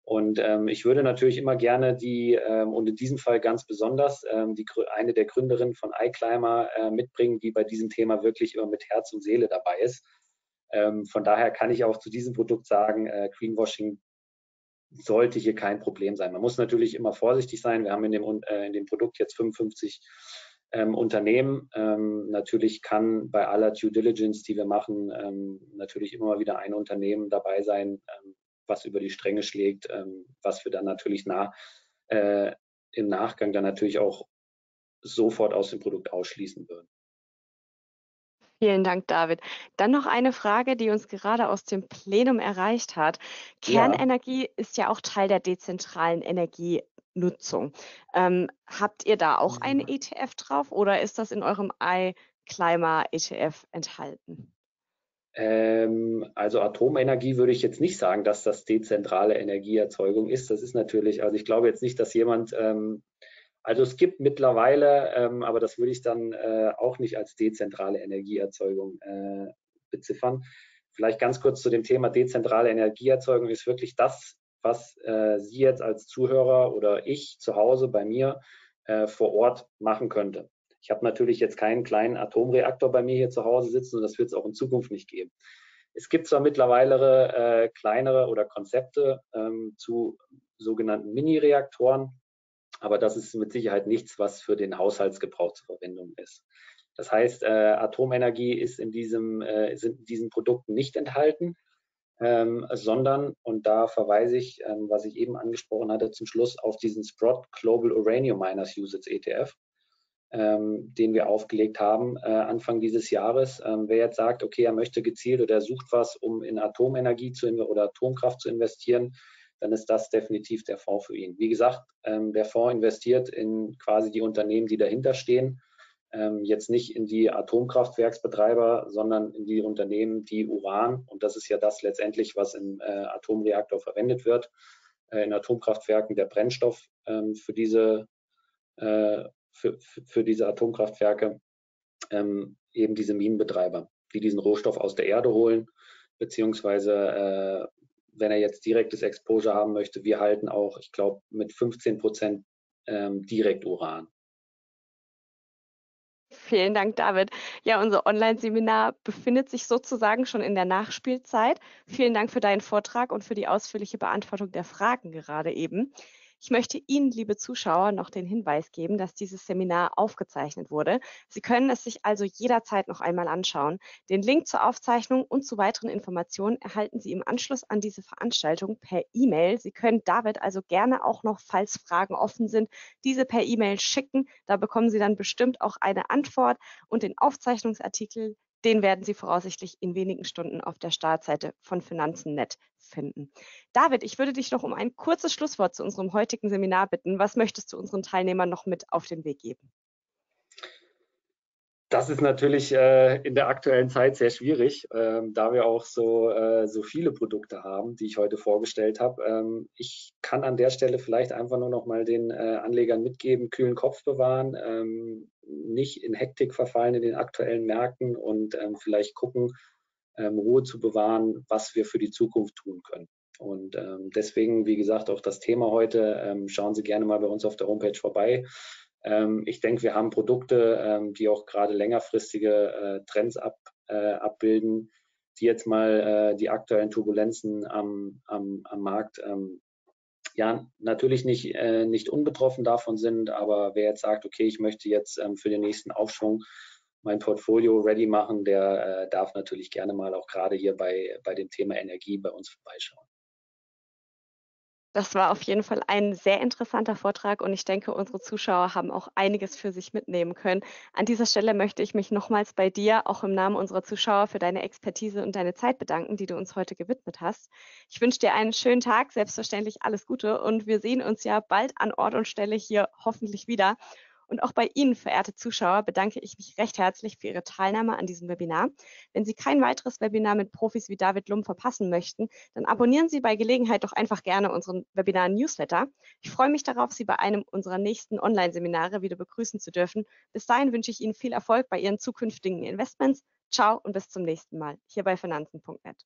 Und ähm, ich würde natürlich immer gerne die, ähm, und in diesem Fall ganz besonders, ähm, die, eine der Gründerinnen von iClimber äh, mitbringen, die bei diesem Thema wirklich immer mit Herz und Seele dabei ist. Ähm, von daher kann ich auch zu diesem Produkt sagen, äh, Greenwashing sollte hier kein Problem sein. Man muss natürlich immer vorsichtig sein. Wir haben in dem, äh, in dem Produkt jetzt fünfundfünfzig ähm, Unternehmen. Ähm, natürlich kann bei aller Due Diligence, die wir machen, ähm, natürlich immer mal wieder ein Unternehmen dabei sein, ähm, was über die Stränge schlägt, ähm, was wir dann natürlich nah, äh, im Nachgang dann natürlich auch sofort aus dem Produkt ausschließen würden. Vielen Dank, David. Dann noch eine Frage, die uns gerade aus dem Plenum erreicht hat. Kernenergie ja. ist ja auch Teil der dezentralen Energienutzung. Ähm, habt ihr da auch ja. einen E T F drauf, oder ist das in eurem iClimber E T F enthalten? Ähm, also Atomenergie würde ich jetzt nicht sagen, dass das dezentrale Energieerzeugung ist. Das ist natürlich, also ich glaube jetzt nicht, dass jemand... Ähm, Also es gibt mittlerweile, ähm, aber das würde ich dann äh, auch nicht als dezentrale Energieerzeugung äh, beziffern. Vielleicht ganz kurz zu dem Thema dezentrale Energieerzeugung ist wirklich das, was äh, Sie jetzt als Zuhörer oder ich zu Hause bei mir äh, vor Ort machen könnte. Ich habe natürlich jetzt keinen kleinen Atomreaktor bei mir hier zu Hause sitzen, und das wird es auch in Zukunft nicht geben. Es gibt zwar mittlerweile äh, kleinere oder Konzepte ähm, zu sogenannten Mini-Reaktoren, aber das ist mit Sicherheit nichts, was für den Haushaltsgebrauch zur Verwendung ist. Das heißt, äh, Atomenergie ist in diesem, äh, sind in diesen Produkten nicht enthalten, ähm, sondern, und da verweise ich, ähm, was ich eben angesprochen hatte, zum Schluss auf diesen Sprott Global Uranium Miners Usage E T F, ähm, den wir aufgelegt haben äh, Anfang dieses Jahres. Ähm, wer jetzt sagt, okay, er möchte gezielt oder er sucht was, um in Atomenergie zu oder Atomkraft zu investieren, dann ist das definitiv der Fonds für ihn. Wie gesagt, ähm, der Fonds investiert in quasi die Unternehmen, die dahinter stehen, ähm, jetzt nicht in die Atomkraftwerksbetreiber, sondern in die Unternehmen, die Uran, und das ist ja das letztendlich, was im äh, Atomreaktor verwendet wird, äh, in Atomkraftwerken der Brennstoff ähm, für, diese, äh, für, für diese Atomkraftwerke, ähm, eben diese Minenbetreiber, die diesen Rohstoff aus der Erde holen, beziehungsweise äh, wenn er jetzt direktes Exposure haben möchte, wir halten auch, ich glaube, mit fünfzehn Prozent ähm, direkt Uran. Vielen Dank, David. Ja, unser Online-Seminar befindet sich sozusagen schon in der Nachspielzeit. Vielen Dank für deinen Vortrag und für die ausführliche Beantwortung der Fragen gerade eben. Ich möchte Ihnen, liebe Zuschauer, noch den Hinweis geben, dass dieses Seminar aufgezeichnet wurde. Sie können es sich also jederzeit noch einmal anschauen. Den Link zur Aufzeichnung und zu weiteren Informationen erhalten Sie im Anschluss an diese Veranstaltung per E-Mail. Sie können David also gerne auch noch, falls Fragen offen sind, diese per E-Mail schicken. Da bekommen Sie dann bestimmt auch eine Antwort, und den Aufzeichnungsartikel, den werden Sie voraussichtlich in wenigen Stunden auf der Startseite von finanzen punkt net finden. David, ich würde dich noch um ein kurzes Schlusswort zu unserem heutigen Seminar bitten. Was möchtest du unseren Teilnehmern noch mit auf den Weg geben? Das ist natürlich äh, in der aktuellen Zeit sehr schwierig, ähm, da wir auch so, äh, so viele Produkte haben, die ich heute vorgestellt habe. Ähm, ich kann an der Stelle vielleicht einfach nur noch mal den äh, Anlegern mitgeben, kühlen Kopf bewahren, ähm, nicht in Hektik verfallen in den aktuellen Märkten, und ähm, vielleicht gucken, ähm, Ruhe zu bewahren, was wir für die Zukunft tun können. Und ähm, deswegen, wie gesagt, auch das Thema heute, ähm, schauen Sie gerne mal bei uns auf der Homepage vorbei. Ich denke, wir haben Produkte, die auch gerade längerfristige Trends ab, abbilden, die jetzt mal die aktuellen Turbulenzen am, am, am Markt, ja, natürlich nicht, nicht unbetroffen davon sind, aber wer jetzt sagt, okay, ich möchte jetzt für den nächsten Aufschwung mein Portfolio ready machen, der darf natürlich gerne mal auch gerade hier bei, bei dem Thema Energie bei uns vorbeischauen. Das war auf jeden Fall ein sehr interessanter Vortrag, und ich denke, unsere Zuschauer haben auch einiges für sich mitnehmen können. An dieser Stelle möchte ich mich nochmals bei dir, auch im Namen unserer Zuschauer, für deine Expertise und deine Zeit bedanken, die du uns heute gewidmet hast. Ich wünsche dir einen schönen Tag, selbstverständlich alles Gute, und wir sehen uns ja bald an Ort und Stelle hier hoffentlich wieder. Und auch bei Ihnen, verehrte Zuschauer, bedanke ich mich recht herzlich für Ihre Teilnahme an diesem Webinar. Wenn Sie kein weiteres Webinar mit Profis wie David Lumb verpassen möchten, dann abonnieren Sie bei Gelegenheit doch einfach gerne unseren Webinar-Newsletter. Ich freue mich darauf, Sie bei einem unserer nächsten Online-Seminare wieder begrüßen zu dürfen. Bis dahin wünsche ich Ihnen viel Erfolg bei Ihren zukünftigen Investments. Ciao und bis zum nächsten Mal hier bei finanzen punkt net.